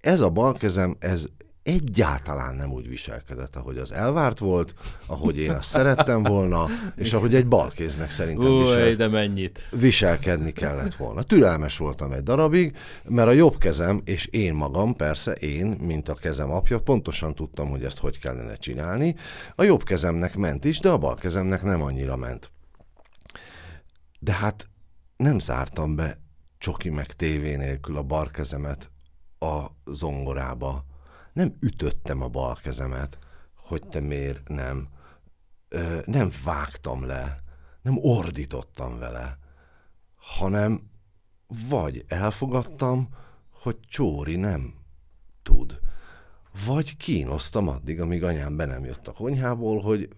Ez a bal kezem, ez egyáltalán nem úgy viselkedett, ahogy az elvárt volt, ahogy én azt szerettem volna, és ahogy egy balkéznek szerintem viselkedni kellett volna. Türelmes voltam egy darabig, mert a jobb kezem, és én magam, persze én, mint a kezem apja, pontosan tudtam, hogy ezt hogy kellene csinálni. A jobb kezemnek ment is, de a bal kezemnek nem annyira ment. De hát nem zártam be csoki meg tévé nélkül a bal kezemet a zongorába. Nem ütöttem a bal kezemet, hogy te miért nem. Nem vágtam le, nem ordítottam vele, hanem vagy elfogadtam, hogy Csóri nem tud, vagy kínoztam addig, amíg anyám be nem jött a konyhából, hogy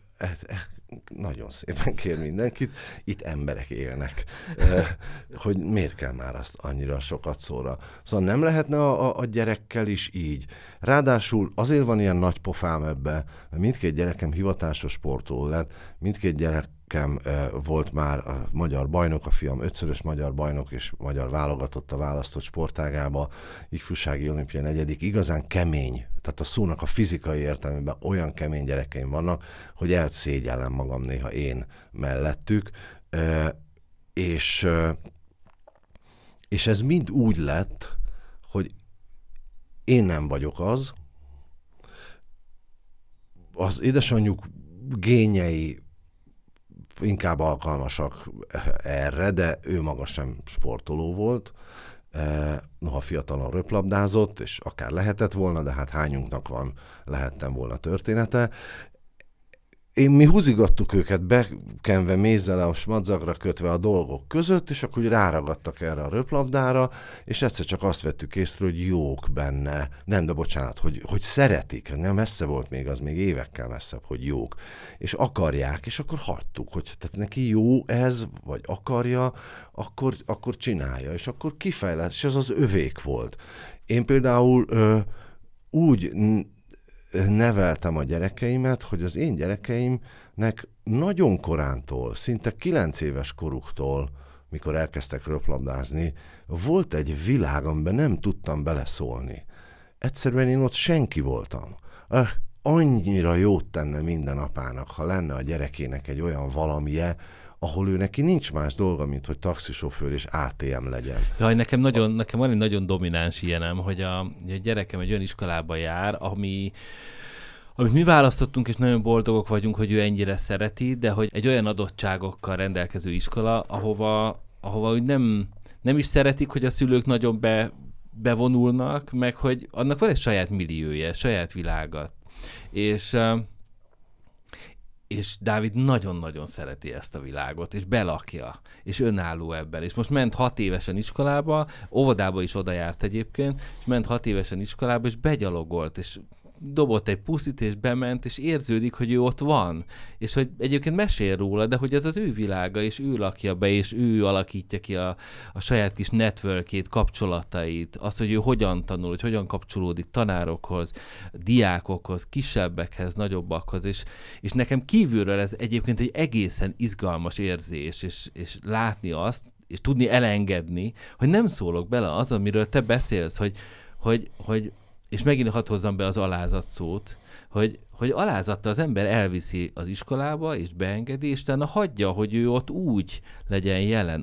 nagyon szépen kér mindenkit, itt emberek élnek, hogy miért kell már azt annyira sokat szóra. Szóval nem lehetne a gyerekkel is így. Ráadásul azért van ilyen nagy pofám ebbe, mert mindkét gyerekem hivatásos sportoló lett, mindkét gyerekem volt már a magyar bajnok, a fiam ötszörös magyar bajnok és magyar válogatott a választott sportágába, ifjúsági olimpia negyedik, igazán kemény, tehát a szónak a fizikai értelmében olyan kemény gyerekeim vannak, hogy elszégyellem magam néha én mellettük, és ez mind úgy lett, hogy én nem vagyok az, az édesanyjuk génjei inkább alkalmasak erre, de ő maga sem sportoló volt, noha fiatalon röplabdázott, és akár lehetett volna, de hát hányunknak van, lehettem volna története. Mi húzigattuk őket bekenve mézzel a smadzagra kötve a dolgok között, és akkor úgy ráragadtak erre a röplabdára, és egyszer csak azt vettük észre, hogy jók benne. Nem, de bocsánat, hogy szeretik, nem messze volt még, az még évekkel messzebb, hogy jók. És akarják, és akkor hagytuk, hogy tehát neki jó ez, vagy akarja, akkor csinálja, és akkor kifejlett, és ez az övék volt. Én például úgy neveltem a gyerekeimet, hogy az én gyerekeimnek nagyon korántól, szinte 9 éves koruktól, mikor elkezdtek röplabdázni, volt egy világ, amiben nem tudtam beleszólni. Egyszerűen én ott senki voltam. Annyira jót tenne minden apának, ha lenne a gyerekének egy olyan valamije, ahol ő neki nincs más dolga, mint hogy taxisofőr és ATM legyen. Jaj, nekem van egy nagyon domináns ilyenem, hogy a gyerekem egy olyan iskolába jár, amit mi választottunk, és nagyon boldogok vagyunk, hogy ő ennyire szereti, de hogy egy olyan adottságokkal rendelkező iskola, ahova úgy nem is szeretik, hogy a szülők nagyon bevonulnak, meg hogy annak van egy saját milliója, saját világa. És Dávid nagyon-nagyon szereti ezt a világot, és belakja, és önálló ebben. És most ment 6 évesen iskolába, óvodába is oda járt egyébként, és ment 6 évesen iskolába, és begyalogolt, és dobott egy puszit, és bement, és érződik, hogy ő ott van. És hogy egyébként mesél róla, de hogy ez az ő világa, és ő lakja be, és ő alakítja ki a saját kis networkét, kapcsolatait, azt, hogy ő hogyan tanul, hogy hogyan kapcsolódik tanárokhoz, diákokhoz, kisebbekhez, nagyobbakhoz. És nekem kívülről ez egyébként egy egészen izgalmas érzés, és látni azt, és tudni elengedni, hogy nem szólok bele az, amiről te beszélsz, hogy és megint hadd hozzam be az alázat szót, hogy alázattal az ember elviszi az iskolába, és beengedi, és utána hagyja, hogy ő ott úgy legyen jelen,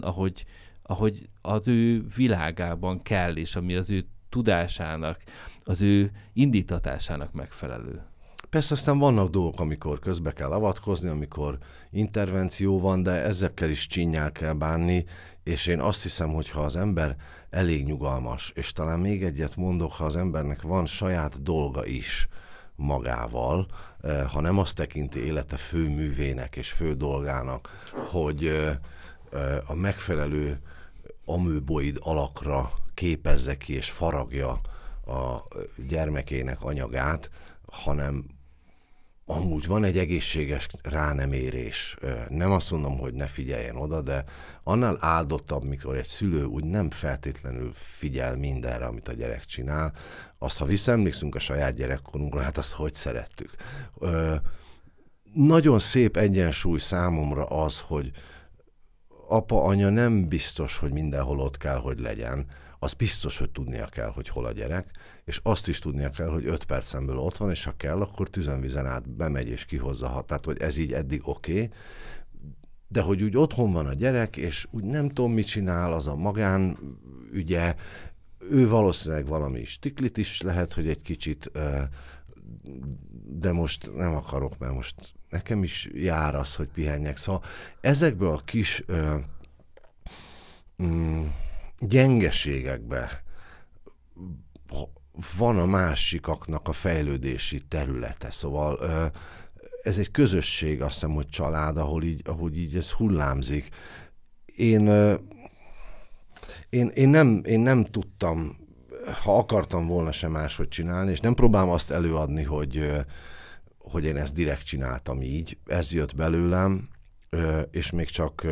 ahogy az ő világában kell, és ami az ő tudásának, az ő indítatásának megfelelő. Persze aztán vannak dolgok, amikor közbe kell avatkozni, amikor intervenció van, de ezekkel is csinnyel kell bánni, és én azt hiszem, hogy ha az ember elég nyugalmas, és talán még egyet mondok, ha az embernek van saját dolga is magával, ha nem azt tekinti élete fő művének és fő dolgának, hogy a megfelelő amőboid alakra képezze ki és faragja a gyermekének anyagát, hanem amúgy van egy egészséges ránemérés. Nem azt mondom, hogy ne figyeljen oda, de annál áldottabb, mikor egy szülő úgy nem feltétlenül figyel mindenre, amit a gyerek csinál. Azt, ha visszaemlékszünk a saját gyerekkorunkra, hát azt hogy szerettük. Nagyon szép egyensúly számomra az, hogy apa, anya nem biztos, hogy mindenhol ott kell, hogy legyen. Az biztos, hogy tudnia kell, hogy hol a gyerek, és azt is tudnia kell, hogy 5 percen belül ott van, és ha kell, akkor tüzönvizen át bemegy és kihozza hatát, hogy ez így eddig oké, de hogy úgy otthon van a gyerek, és úgy nem tudom, mit csinál, az a magán ügye, ő valószínűleg valami stiklit is lehet, hogy egy kicsit, de most nem akarok, mert most nekem is jár az, hogy pihenjek. Szóval ezekből a kis gyengeségekbe van a másikaknak a fejlődési területe. Szóval ez egy közösség, azt hiszem, hogy család, ahogy így ez hullámzik. Én nem tudtam, ha akartam volna sem máshogy csinálni, és nem próbálom azt előadni, hogy én ezt direkt csináltam így. Ez jött belőlem, és még csak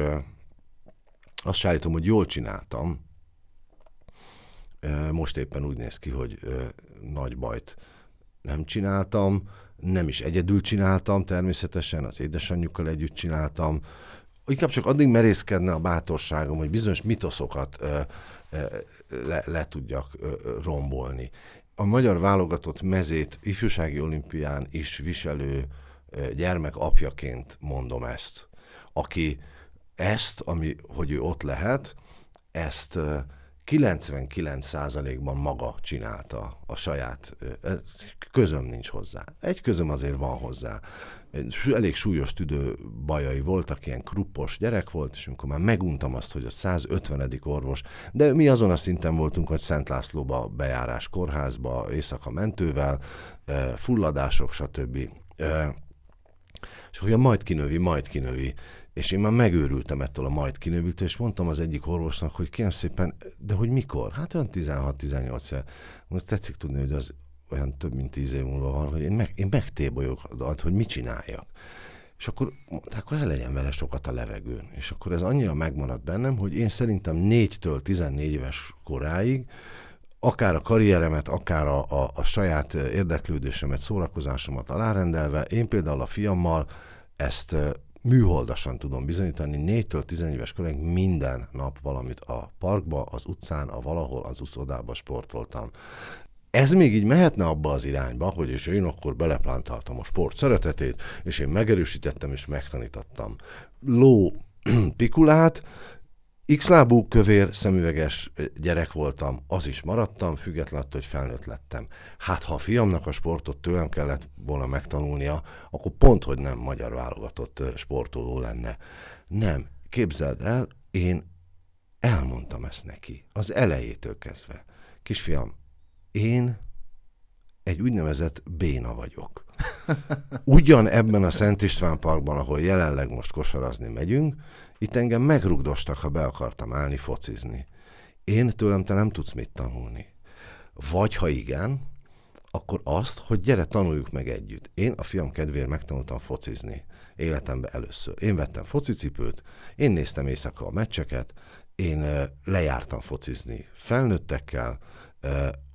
azt állítom, hogy jól csináltam. Most éppen úgy néz ki, hogy nagy bajt nem csináltam, nem is egyedül csináltam természetesen, az édesanyjukkal együtt csináltam. Inkább csak addig merészkedne a bátorságom, hogy bizonyos mitoszokat le tudjak rombolni. A magyar válogatott mezét ifjúsági olimpián is viselő gyermek apjaként mondom ezt, aki ezt, hogy ő ott lehet, ezt 99%-ban maga csinálta a saját, közöm nincs hozzá. Egy közöm azért van hozzá. Elég súlyos tüdő bajai voltak, ilyen kruppos gyerek volt, és amikor már meguntam azt, hogy a 150. orvos, de mi azon a szinten voltunk, hogy Szent Lászlóba bejárás kórházba, éjszaka mentővel, fulladások, stb. És hogy majd kinövi, és én már megőrültem ettől a majd kinövültől, és mondtam az egyik orvosnak, hogy kérem szépen, de hogy mikor? Hát olyan 16-18 év. Most tetszik tudni, hogy az olyan több mint 10 év múlva van, hogy én megtébolyog, hogy mit csináljak. És akkor el legyen vele sokat a levegőn. És akkor ez annyira megmaradt bennem, hogy én szerintem 4-től 14 éves koráig akár a karrieremet, akár a saját érdeklődésemet, szórakozásomat alárendelve, én például a fiammal ezt műholdasan tudom bizonyítani, 4-től 10 éves koráig minden nap valamit a parkba, az utcán, valahol az uszodába sportoltam. Ez még így mehetne abba az irányba, hogy és én akkor beleplántáltam a sport szeretetét, és én megerősítettem és megtanítottam. Ló pikulát, x-lábú, kövér, szemüveges gyerek voltam, az is maradtam, függetlenül attól, hogy felnőtt lettem. Hát, ha a fiamnak a sportot tőlem kellett volna megtanulnia, akkor pont, hogy nem magyar válogatott sportoló lenne. Nem, képzeld el, én elmondtam ezt neki, az elejétől kezdve. Kisfiam, én egy úgynevezett béna vagyok. Ugyan ebben a Szent István Parkban, ahol jelenleg most kosarazni megyünk, itt engem megrugdostak, ha be akartam állni focizni. Én tőlem te nem tudsz mit tanulni. Vagy ha igen, akkor azt, hogy gyere, tanuljuk meg együtt. Én a fiam kedvéért megtanultam focizni életemben először. Én vettem focicipőt, én néztem éjszaka a meccseket, én lejártam focizni felnőttekkel,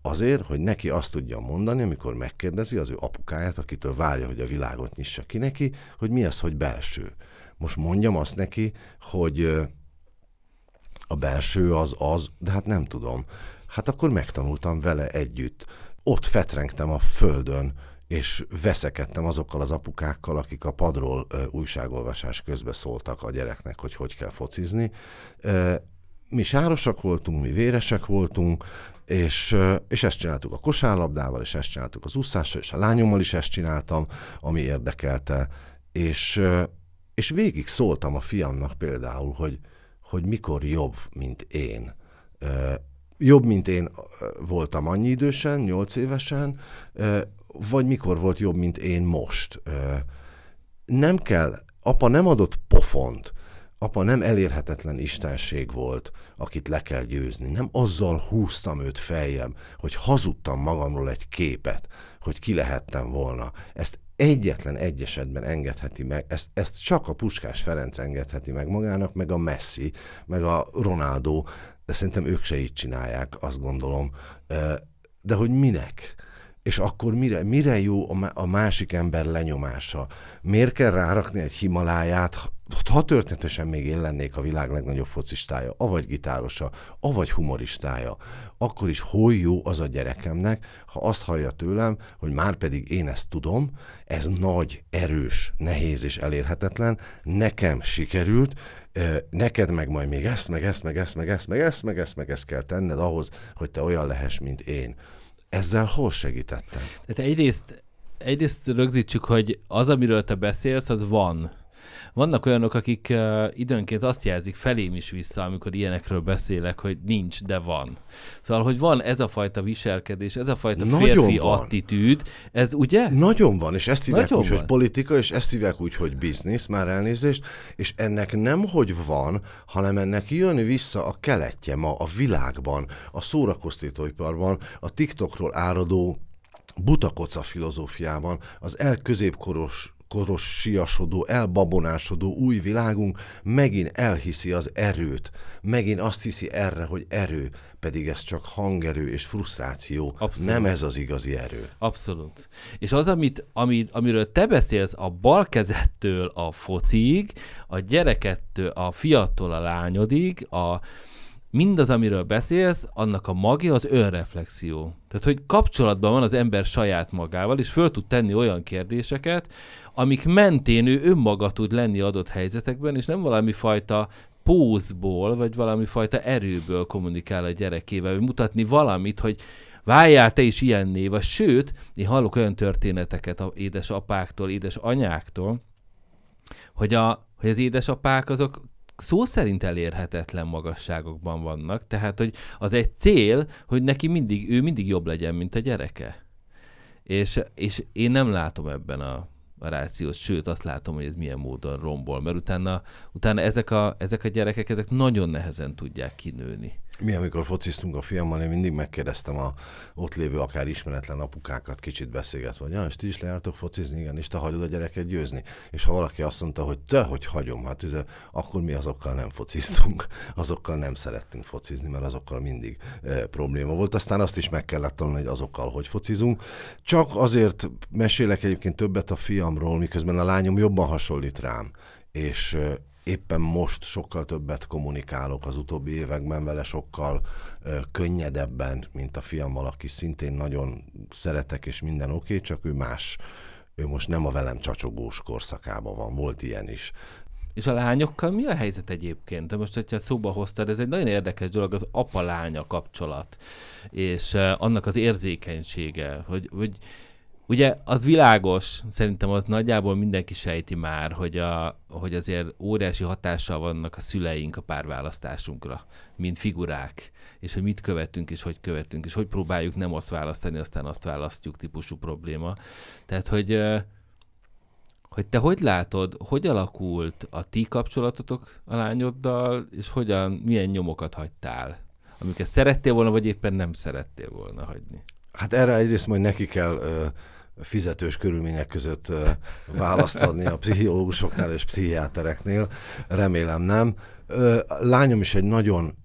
azért, hogy neki azt tudja mondani, amikor megkérdezi az ő apukáját, akitől várja, hogy a világot nyissa ki neki, hogy mi az, hogy belső. Most mondjam azt neki, hogy a belső az, de hát nem tudom. Hát akkor megtanultam vele együtt. Ott fetrengtem a földön, és veszekedtem azokkal az apukákkal, akik a padról újságolvasás közben szóltak a gyereknek, hogy kell focizni. Mi sárosak voltunk, mi véresek voltunk, és ezt csináltuk a kosárlabdával, és ezt csináltuk az úszással, és a lányommal is ezt csináltam, ami érdekelte. És végig szóltam a fiamnak például, hogy mikor jobb, mint én. Jobb, mint én voltam annyi idősen, 8 évesen, vagy mikor volt jobb, mint én most. Nem kell, apa nem adott pofont, apa nem elérhetetlen istenség volt, akit le kell győzni. Nem azzal húztam őt feljebb, hogy hazudtam magamról egy képet, hogy ki lehettem volna. Ezt egyetlen egy esetben engedheti meg, ezt csak a Puskás Ferenc engedheti meg magának, meg a Messi, meg a Ronaldo, de szerintem ők se így csinálják, azt gondolom. De hogy minek? És akkor mire jó a másik ember lenyomása? Miért kell rárakni egy Himaláját, ha történetesen még én lennék a világ legnagyobb focistája, avagy gitárosa, avagy humoristája, akkor is hol jó az a gyerekemnek, ha azt hallja tőlem, hogy már pedig én ezt tudom, ez nagy, erős, nehéz és elérhetetlen, nekem sikerült, neked meg majd még ezt kell tenned ahhoz, hogy te olyan lehess, mint én. Ezzel hol segítettem? Tehát egyrészt rögzítsük, hogy az, amiről te beszélsz, az van. Vannak olyanok, akik időnként azt jelzik felém is vissza, amikor ilyenekről beszélek, hogy nincs, de van. Szóval, hogy van ez a fajta viselkedés, ez a fajta férfi attitűd, ez ugye? Nagyon van, és ezt hívják úgy, hogy politika, és ezt hívják úgy, hogy biznisz, már elnézést, és ennek nem, hogy van, hanem ennek jön vissza a keletje ma a világban, a szórakoztatóiparban, a TikTokról áradó butakoca filozófiában, az elközépkorosiasodó, elbabonásodó új világunk megint elhiszi az erőt, megint azt hiszi erre, hogy erő, pedig ez csak hangerő és frusztráció. Abszolút. Nem ez az igazi erő. Abszolút. És az, amiről te beszélsz, a balkezettől a focig, a gyerekettől a fiattól a lányodig, mindaz, amiről beszélsz, annak a magja az önreflexió. Tehát, hogy kapcsolatban van az ember saját magával, és föl tud tenni olyan kérdéseket, amik mentén ő önmaga tud lenni adott helyzetekben, és nem valami fajta pózból, vagy valami fajta erőből kommunikál a gyerekével, vagy mutatni valamit, hogy váljál te is ilyenné, vagy sőt, én hallok olyan történeteket az édesapáktól, édesanyáktól, hogy az édesapák azok szó szerint elérhetetlen magasságokban vannak, tehát hogy az egy cél, hogy neki mindig jobb legyen, mint a gyereke. És én nem látom ebben a rációt, sőt azt látom, hogy ez milyen módon rombol, mert utána ezek a gyerekek nagyon nehezen tudják kinőni. Mi, amikor fociztunk a fiammal, én mindig megkérdeztem a ott lévő akár ismeretlen apukákat, kicsit beszélgetve, hogy és ti is lejártok focizni, igen, és te hagyod a gyereket győzni. És ha valaki azt mondta, hogy hogy hagyom, hát akkor mi azokkal nem fociztunk, azokkal nem szerettünk focizni, mert azokkal mindig probléma volt. Aztán azt is meg kellett tanulni, hogy azokkal hogy focizunk. Csak azért mesélek egyébként többet a fiamról, miközben a lányom jobban hasonlít rám, és éppen most sokkal többet kommunikálok az utóbbi években vele, sokkal könnyedebben, mint a fiammal, aki szintén nagyon szeretek, és minden oké, csak ő más. Ő most nem a velem csacsogós korszakában van, volt ilyen is. És a lányokkal mi a helyzet egyébként? De most, hogyha szóba hoztad, ez egy nagyon érdekes dolog, az apa-lánya kapcsolat, és annak az érzékenysége, hogy ugye az világos, szerintem az nagyjából mindenki sejti már, hogy azért óriási hatással vannak a szüleink a párválasztásunkra, mint figurák, és hogy mit követünk, és hogy próbáljuk nem azt választani, aztán azt választjuk típusú probléma. Tehát, hogy te hogy látod, hogy alakult a ti kapcsolatotok a lányoddal, és milyen nyomokat hagytál, amiket szerettél volna, vagy éppen nem szerettél volna hagyni? Hát erre egyrészt majd neki kell fizetős körülmények között választ adni a pszichológusoknál és pszichiátereknél. Remélem nem. Lányom is egy nagyon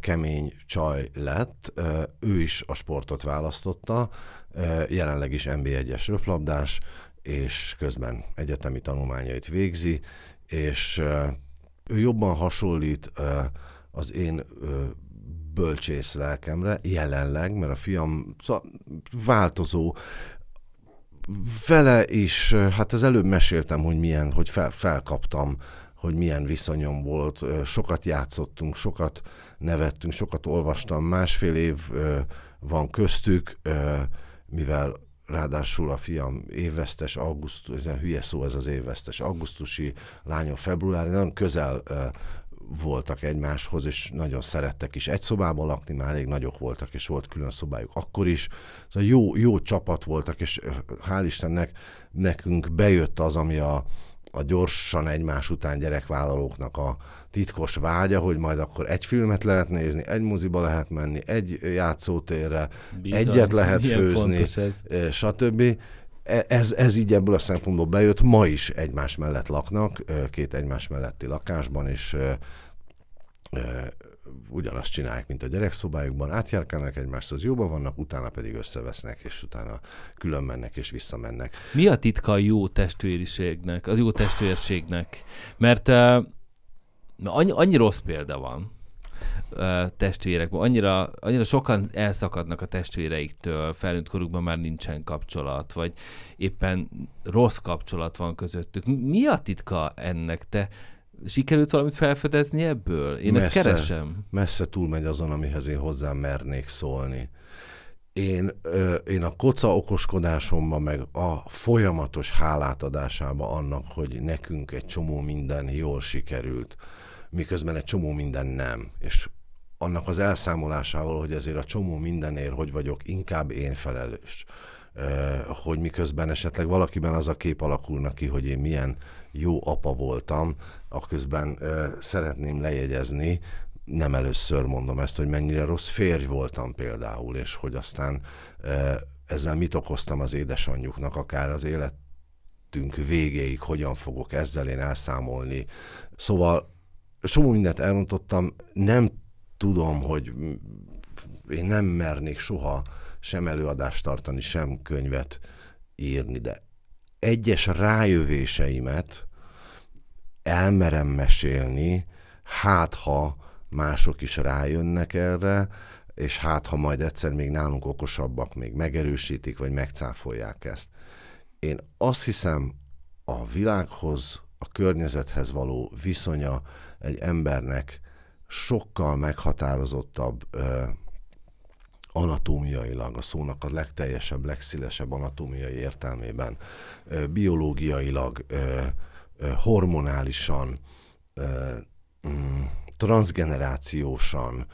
kemény csaj lett. Ő is a sportot választotta. Jelenleg is NB1-es röplabdás, és közben egyetemi tanulmányait végzi, és ő jobban hasonlít az én bölcsész lelkemre jelenleg, mert a fiam változó. Vele is, hát az előbb meséltem, hogy milyen, hogy felkaptam, hogy milyen viszonyom volt. Sokat játszottunk, sokat nevettünk, sokat olvastam. 1,5 év van köztük, mivel ráadásul a fiam évvesztes augusztus, hülye szó ez az évvesztes augusztusi, lányom februári, nagyon közel voltak egymáshoz, és nagyon szerettek is egy szobában lakni, már elég nagyok voltak, és volt külön szobájuk akkor is. Szóval jó csapat voltak, és hál' Istennek nekünk bejött az, ami a a gyorsan egymás után gyerekvállalóknak a titkos vágya, hogy majd akkor egy filmet lehet nézni, egy moziba lehet menni, egy játszótérre, bizony, egyet lehet főzni, stb. Ez így ebből a szempontból bejött, ma is egymás mellett laknak, két egymás melletti lakásban, és ugyanazt csinálják, mint a gyerekszobájukban, átjárkálnak egymáshoz, jóban vannak, utána pedig összevesznek, és utána külön mennek és visszamennek. Mi a titka a jó testvériségnek, az jó testvérségnek? Mert annyi rossz példa van testvérekben, annyira sokan elszakadnak a testvéreiktől, felnőtt korukban már nincsen kapcsolat, vagy éppen rossz kapcsolat van közöttük. Mi a titka ennek? Te sikerült valamit felfedezni ebből? Én messze, ezt keresem. Messze túlmegy azon, amihez én hozzá mernék szólni. Én a koca okoskodásomban, meg a folyamatos hálátadásában annak, hogy nekünk egy csomó minden jól sikerült, miközben egy csomó minden nem. És annak az elszámolásával, hogy ezért a csomó mindenért hogy vagyok, inkább én felelős. Hogy miközben esetleg valakiben az a kép alakulna ki, hogy én milyen jó apa voltam, aközben szeretném lejegyezni, nem először mondom ezt, hogy mennyire rossz férj voltam például, és hogy aztán ezzel mit okoztam az édesanyjuknak, akár az életünk végéig, hogyan fogok ezzel én elszámolni. Szóval csomó mindent elrontottam, nem tudom, hogy én nem mernék soha sem előadást tartani, sem könyvet írni, de egyes rájövéseimet elmerem mesélni, hát ha mások is rájönnek erre, és hát ha majd egyszer még nálunk okosabbak még megerősítik, vagy megcáfolják ezt. Én azt hiszem, a világhoz, a környezethez való viszonya egy embernek sokkal meghatározottabb anatómiailag, a szónak a legteljesebb, legszélesebb anatómiai értelmében, biológiailag, hormonálisan, transzgenerációsan,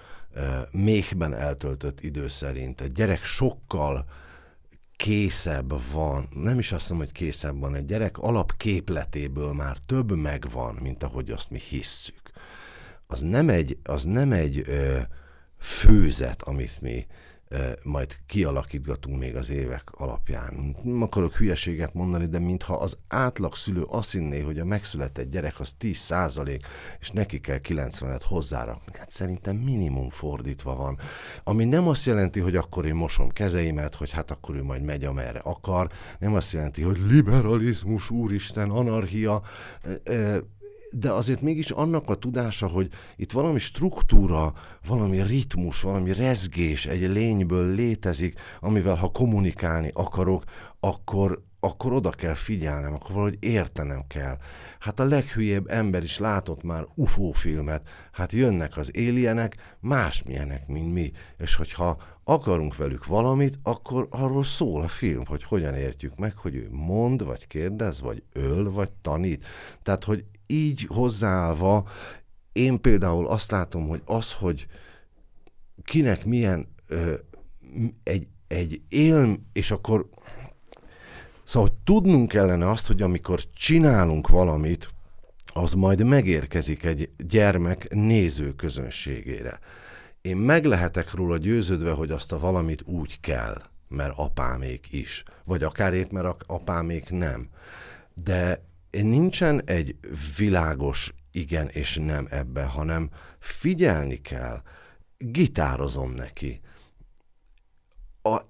méhben eltöltött idő szerint. Egy gyerek sokkal készebb van, nem is azt mondom, hogy készebb van, egy gyerek alapképletéből már több megvan, mint ahogy azt mi hisszük. Az nem egy főzet, amit mi majd kialakítgatunk még az évek alapján. Nem akarok hülyeséget mondani, de mintha az átlag szülő azt hinné, hogy a megszületett gyerek az 10%, és neki kell 90-et hozzárakni. Hát szerintem minimum fordítva van. Ami nem azt jelenti, hogy akkor én mosom kezeimet, hogy hát akkor ő majd megy, amerre akar. Nem azt jelenti, hogy liberalizmus, úristen, anarchia. De azért mégis annak a tudása, hogy itt valami struktúra, valami ritmus, valami rezgés egy lényből létezik, amivel ha kommunikálni akarok, akkor oda kell figyelnem, akkor valahogy értenem kell. Hát a leghülyébb ember is látott már UFO filmet, hát jönnek az alienek, másmilyenek, mint mi, és hogyha akarunk velük valamit, akkor arról szól a film, hogy hogyan értjük meg, hogy ő mond, vagy kérdez, vagy öl, vagy tanít. Tehát, hogy így hozzáállva, én például azt látom, hogy az, hogy kinek milyen és akkor szóval tudnunk kellene azt, hogy amikor csinálunk valamit, az majd megérkezik egy gyermek nézőközönségére. Én meg lehetek róla győződve, hogy azt a valamit úgy kell, mert apámék is, vagy akár épp, mert apámék nem. De nincsen egy világos igen és nem ebben, hanem figyelni kell, gitározom neki.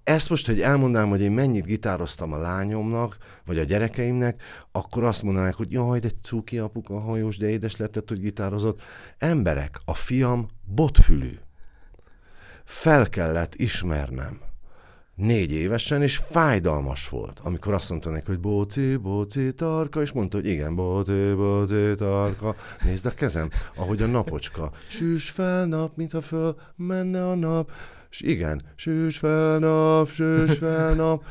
Ezt most, hogy elmondanám, hogy én mennyit gitároztam a lányomnak, vagy a gyerekeimnek, akkor azt mondanák, hogy jaj, de cuki apuka, Hajós, de édes lett, hogy gitározott. Emberek, a fiam botfülű. Fel kellett ismernem 4 évesen, és fájdalmas volt, amikor azt mondta neki, hogy boci, boci, tarka, és mondta, hogy igen, boci, boci, tarka. Nézd a kezem, ahogy a napocska. Süss fel nap, mintha föl menne a nap. És igen, süss fel nap.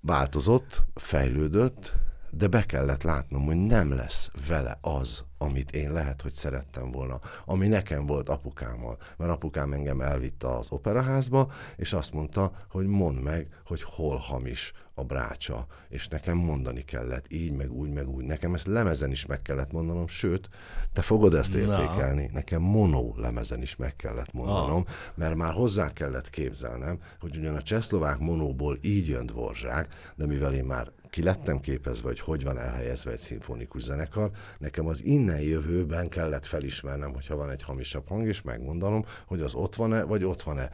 Változott, fejlődött, de be kellett látnom, hogy nem lesz vele az, amit én lehet, hogy szerettem volna, ami nekem volt apukámmal, mert apukám engem elvitt az operaházba, és azt mondta, hogy mondd meg, hogy hol hamis a brácsa, és nekem mondani kellett, így, meg úgy, meg úgy. Nekem ezt lemezen is meg kellett mondanom, sőt, te fogod ezt értékelni, nekem mono lemezen is meg kellett mondanom, mert már hozzá kellett képzelnem, hogy ugyan a csehszlovák monóból így jön Dvorzsák, de mivel én már ki lettem képezve, hogy hogy van elhelyezve egy szimfonikus zenekar, nekem az innen jövőben kellett felismernem, hogyha van egy hamisabb hang, és megmondanom, hogy az ott van-e, vagy ott van-e.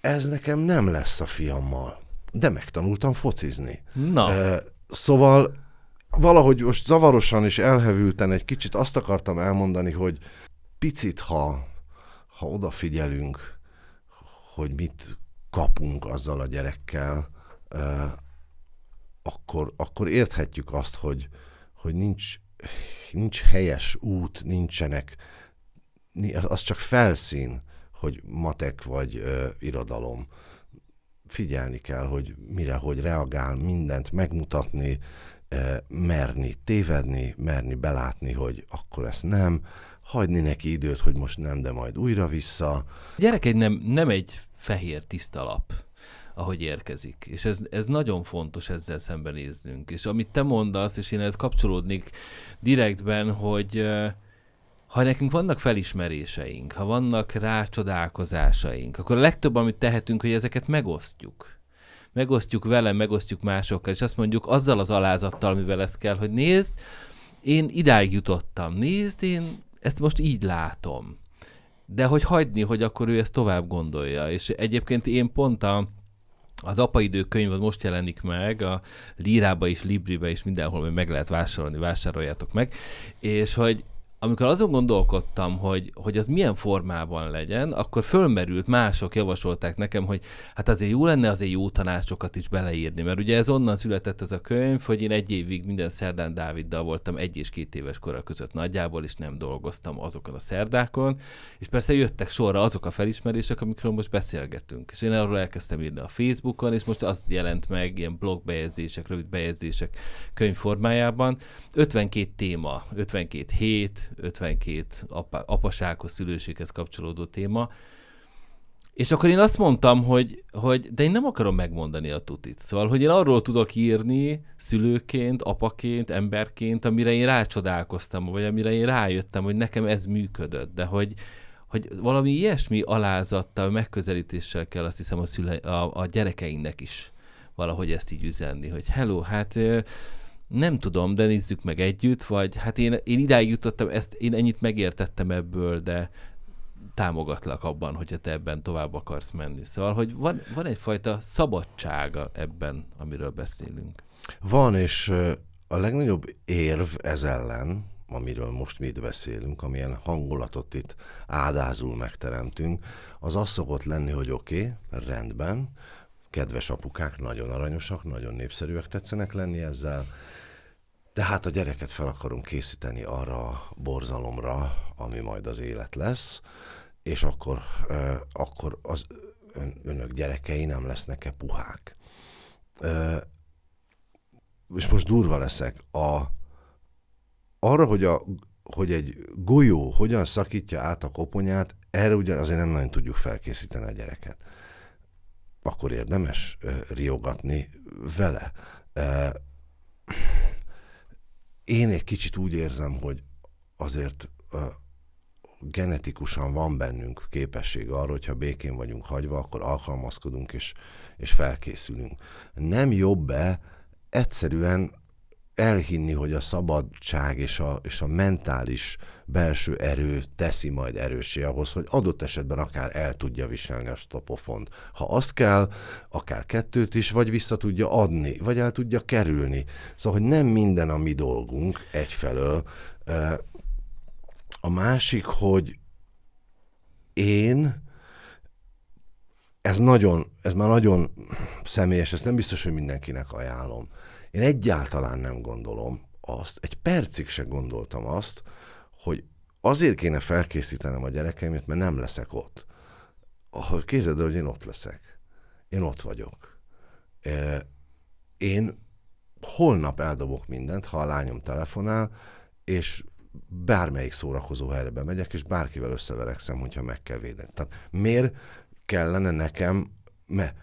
Ez nekem nem lesz a fiammal, de megtanultam focizni. Na. Szóval valahogy most zavarosan és elhevülten egy kicsit azt akartam elmondani, hogy picit, ha odafigyelünk, hogy mit kapunk azzal a gyerekkel, akkor érthetjük azt, hogy nincs helyes út, nincsenek, az csak felszín, hogy matek vagy irodalom. Figyelni kell, hogy mire, hogy reagál, mindent megmutatni, merni tévedni, merni belátni, hogy akkor ezt nem, hagyni neki időt, hogy most nem, de majd újra vissza. A gyerek nem egy fehér tiszta lap, ahogy érkezik. És ez nagyon fontos, ezzel szembenéznünk. És amit te mondasz, és én ehhez kapcsolódnék direktben, hogy ha nekünk vannak felismeréseink, ha vannak rácsodálkozásaink, akkor a legtöbb, amit tehetünk, hogy ezeket megosztjuk. Megosztjuk vele, megosztjuk másokkal, és azt mondjuk azzal az alázattal, mivel ez kell, hogy nézd, én idáig jutottam, nézd, én ezt most így látom. De hogy hagyni, hogy akkor ő ezt tovább gondolja. És egyébként én pont az Apa Idő könyv most jelenik meg, a Lírába is, Libribe is, mindenhol még meg lehet vásárolni, vásároljátok meg. És hogy amikor azon gondolkodtam, hogy az milyen formában legyen, akkor fölmerült, mások javasolták nekem, hogy hát azért jó lenne azért jó tanácsokat is beleírni, mert ugye ez onnan született ez a könyv, hogy én egy évig minden szerdán Dáviddal voltam 1 és 2 éves kora között nagyjából, és nem dolgoztam azokon a szerdákon, és persze jöttek sorra azok a felismerések, amikről most beszélgetünk. És én arról elkezdtem írni a Facebookon, és most az jelent meg ilyen blogbejegyzések, rövid bejegyzések könyv formájában. 52 téma, 52 hét, 52 apasághoz, szülőséghez kapcsolódó téma. És akkor én azt mondtam, hogy de én nem akarom megmondani a tutit. Szóval, hogy én arról tudok írni szülőként, apaként, emberként, amire én rácsodálkoztam, vagy amire én rájöttem, hogy nekem ez működött. De hogy valami ilyesmi alázattal, megközelítéssel kell, azt hiszem, a gyerekeinknek is valahogy ezt így üzenni, hogy hello, hát... nem tudom, de nézzük meg együtt, vagy hát én idáig jutottam, ezt én ennyit megértettem ebből, de támogatlak abban, hogyha te ebben tovább akarsz menni. Szóval, hogy van egyfajta szabadsága ebben, amiről beszélünk. Van, és a legnagyobb érv ez ellen, amiről most mi itt beszélünk, amilyen hangulatot itt áldázul megteremtünk, az szokott lenni, hogy oké, rendben, kedves apukák, nagyon aranyosak, nagyon népszerűek, tetszenek lenni ezzel, de hát a gyereket fel akarunk készíteni arra a borzalomra, ami majd az élet lesz, és akkor az önök gyerekei nem lesznek-e puhák. És most durva leszek. Arra, hogy egy golyó hogyan szakítja át a koponyát, erre ugyan azért nem nagyon tudjuk felkészíteni a gyereket. Akkor érdemes riogatni vele. Én egy kicsit úgy érzem, hogy azért genetikusan van bennünk képesség arra, hogyha békén vagyunk hagyva, akkor alkalmazkodunk és felkészülünk. Nem jobb-e egyszerűen elhinni, hogy a szabadság és a mentális belső erő teszi majd erőssé ahhoz, hogy adott esetben akár el tudja viselni a stopofont. Ha azt kell, akár 2-t is, vagy vissza tudja adni, vagy el tudja kerülni. Szóval, hogy nem minden a mi dolgunk egyfelől. A másik, hogy ez már nagyon személyes, ezt nem biztos, hogy mindenkinek ajánlom. Én egyáltalán nem gondolom azt, egy percig se gondoltam azt, hogy azért kéne felkészítenem a gyerekeimet, mert nem leszek ott. Képzeld el, hogy én ott leszek. Én ott vagyok. Én holnap eldobok mindent, ha a lányom telefonál, és bármelyik szórakozó helyre bemegyek, és bárkivel összeverekszem, hogyha meg kell védeni. Tehát miért kellene nekem, mert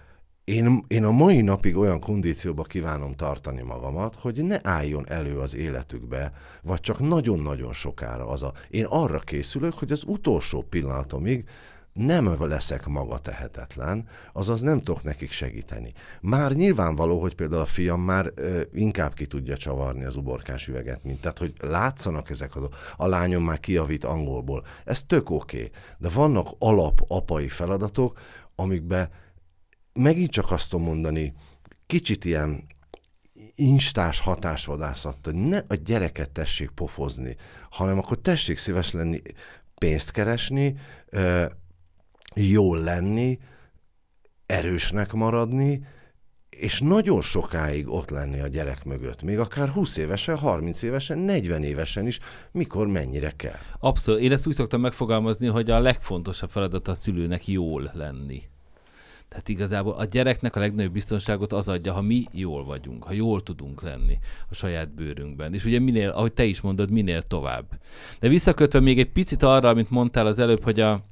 én a mai napig olyan kondícióba kívánom tartani magamat, hogy ne álljon elő az életükbe, vagy csak nagyon-nagyon sokára az a... Én arra készülök, hogy az utolsó pillanatomig nem leszek maga tehetetlen, azaz nem tudok nekik segíteni. Már nyilvánvaló, hogy például a fiam már inkább ki tudja csavarni az uborkás üveget, mint tehát, hogy látszanak ezek a lányom már kijavít angolból. Ez tök oké, de vannak alap apai feladatok, amikbe megint csak azt tudom mondani, kicsit ilyen instás hatásvadászat, hogy ne a gyereket tessék pofozni, hanem akkor tessék szíves lenni, pénzt keresni, jól lenni, erősnek maradni, és nagyon sokáig ott lenni a gyerek mögött. Még akár 20 évesen, 30 évesen, 40 évesen is, mikor mennyire kell. Abszolút. Én ezt úgy szoktam megfogalmazni, hogy a legfontosabb feladat a szülőnek jól lenni. Tehát igazából a gyereknek a legnagyobb biztonságot az adja, ha mi jól vagyunk, ha jól tudunk lenni a saját bőrünkben. És ugye minél, ahogy te is mondod, minél tovább. De visszakötve még egy picit arra, amit mondtál az előbb, hogy a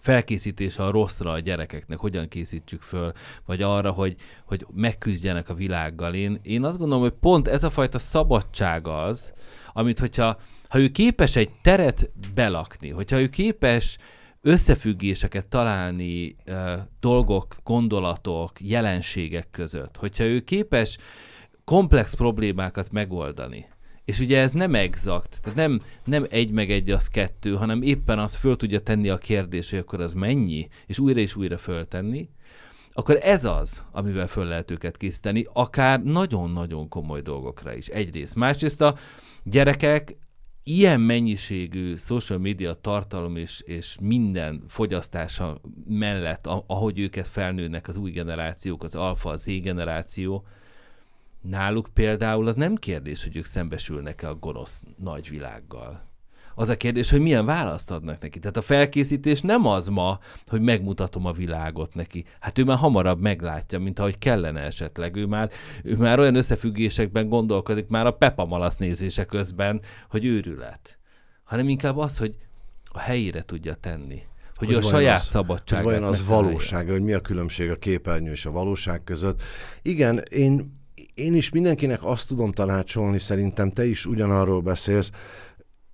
felkészítése a rosszra a gyerekeknek, hogyan készítsük föl, vagy arra, hogy megküzdjenek a világgal. Én azt gondolom, hogy pont ez a fajta szabadság az, amit hogyha ő képes egy teret belakni, hogyha ő képes összefüggéseket találni dolgok, gondolatok, jelenségek között, hogyha ő képes komplex problémákat megoldani, és ugye ez nem exakt, tehát nem egy meg egy az kettő, hanem éppen azt föl tudja tenni a kérdés, hogy akkor az mennyi, és újra föltenni, akkor ez az, amivel föl lehet őket készíteni, akár nagyon-nagyon komoly dolgokra is, egyrészt. Másrészt a gyerekek ilyen mennyiségű social media tartalom és minden fogyasztása mellett, ahogy őket felnőnek az új generációk, az alfa, az Z generáció, náluk például az nem kérdés, hogy ők szembesülnek-e a gonosz nagyvilággal. Az a kérdés, hogy milyen választ adnak neki. Tehát a felkészítés nem az ma, hogy megmutatom a világot neki. Hát ő már hamarabb meglátja, mint ahogy kellene esetleg. Ő már olyan összefüggésekben gondolkodik már a Peppa Malasz nézése közben, hogy őrület. Hanem inkább az, hogy a helyére tudja tenni. Hogy a saját szabadságát. Vajon az valóság, hogy mi a különbség a képernyő és a valóság között. Igen, én is mindenkinek azt tudom tanácsolni, szerintem te is ugyanarról beszélsz,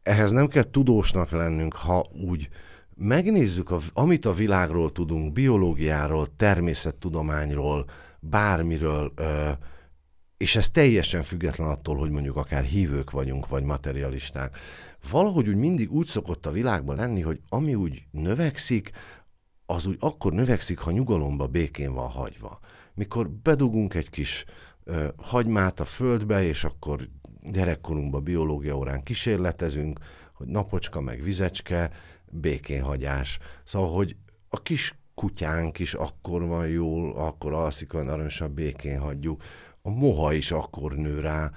ehhez nem kell tudósnak lennünk, ha úgy megnézzük, amit a világról tudunk, biológiáról, természettudományról, bármiről, és ez teljesen független attól, hogy mondjuk akár hívők vagyunk, vagy materialisták. Valahogy úgy mindig úgy szokott a világban lenni, hogy ami úgy növekszik, az úgy akkor növekszik, ha nyugalomba, békén van hagyva. Mikor bedugunk egy kis hagymát a földbe, és akkor gyerekkorunkban biológia órán kísérletezünk, hogy napocska meg vizecske, békénhagyás. Szóval, hogy a kis kutyánk is akkor van jól, akkor alszik olyan aranyosan, békén hagyjuk. A moha is akkor nő rá.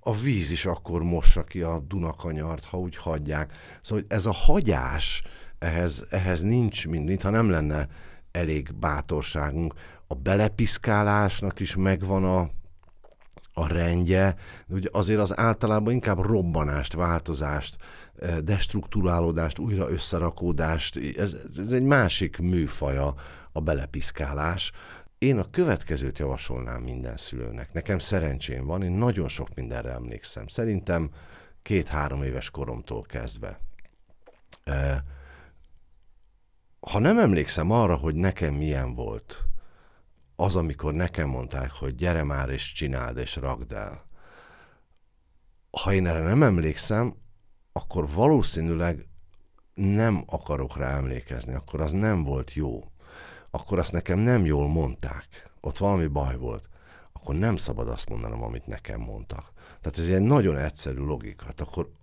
A víz is akkor mossa ki a Dunakanyart, ha úgy hagyják. Szóval ez a hagyás, ehhez nincs mindent, ha nem lenne elég bátorságunk. A belepiszkálásnak is megvan a rendje, ugye azért az általában inkább robbanást, változást, destrukturálódást, újra összerakódást, ez egy másik műfaja a belepiszkálás. Én a következőt javasolnám minden szülőnek. Nekem szerencsém van, én nagyon sok mindenre emlékszem. Szerintem 2-3 éves koromtól kezdve. Ha nem emlékszem arra, hogy nekem milyen volt az, amikor nekem mondták, hogy gyere már és csináld és rakd el. Ha én erre nem emlékszem, akkor valószínűleg nem akarok rá emlékezni, akkor az nem volt jó. Akkor azt nekem nem jól mondták. Ott valami baj volt. Akkor nem szabad azt mondanom, amit nekem mondtak. Tehát ez egy nagyon egyszerű logika.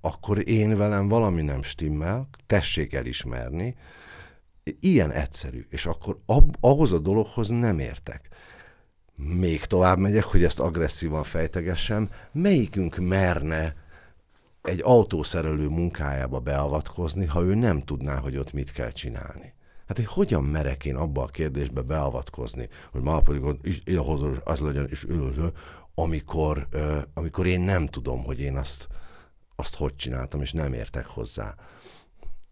Akkor én velem valami nem stimmel, tessék elismerni, ilyen egyszerű, és akkor ahhoz a dologhoz nem értek. Még tovább megyek, hogy ezt agresszívan fejtegessem, melyikünk merne egy autószerelő munkájába beavatkozni, ha ő nem tudná, hogy ott mit kell csinálni. Hát én hogyan merek én abba a kérdésbe beavatkozni, hogy ma pedig az legyen, és amikor én nem tudom, hogy én azt hogy csináltam, és nem értek hozzá.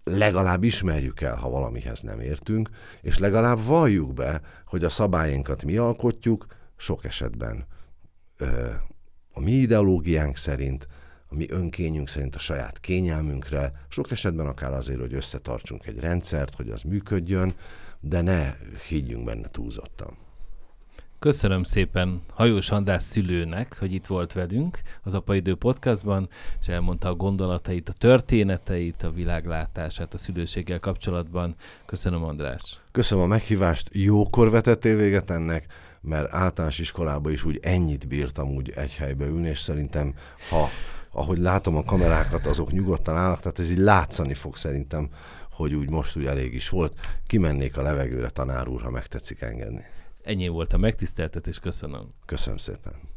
Legalább ismerjük el, ha valamihez nem értünk, és legalább valljuk be, hogy a szabályinkat mi alkotjuk, sok esetben a mi ideológiánk szerint, a mi önkényünk szerint, a saját kényelmünkre, sok esetben akár azért, hogy összetartsunk egy rendszert, hogy az működjön, de ne higgyünk benne túlzottan. Köszönöm szépen Hajós András szülőnek, hogy itt volt velünk az Apa Idő Podcastban, és elmondta a gondolatait, a történeteit, a világlátását a szülőséggel kapcsolatban. Köszönöm, András. Köszönöm a meghívást, jókor vetettél véget ennek, mert általános iskolában is úgy ennyit bírtam úgy egy helybe ülni, és szerintem, ahogy látom a kamerákat, azok nyugodtan állnak, tehát ez így látszani fog szerintem, hogy úgy most úgy elég is volt. Kimennék a levegőre, tanár úr, ha megtetszik engedni. Ennyi volt a megtiszteltetés, köszönöm. Köszönöm szépen.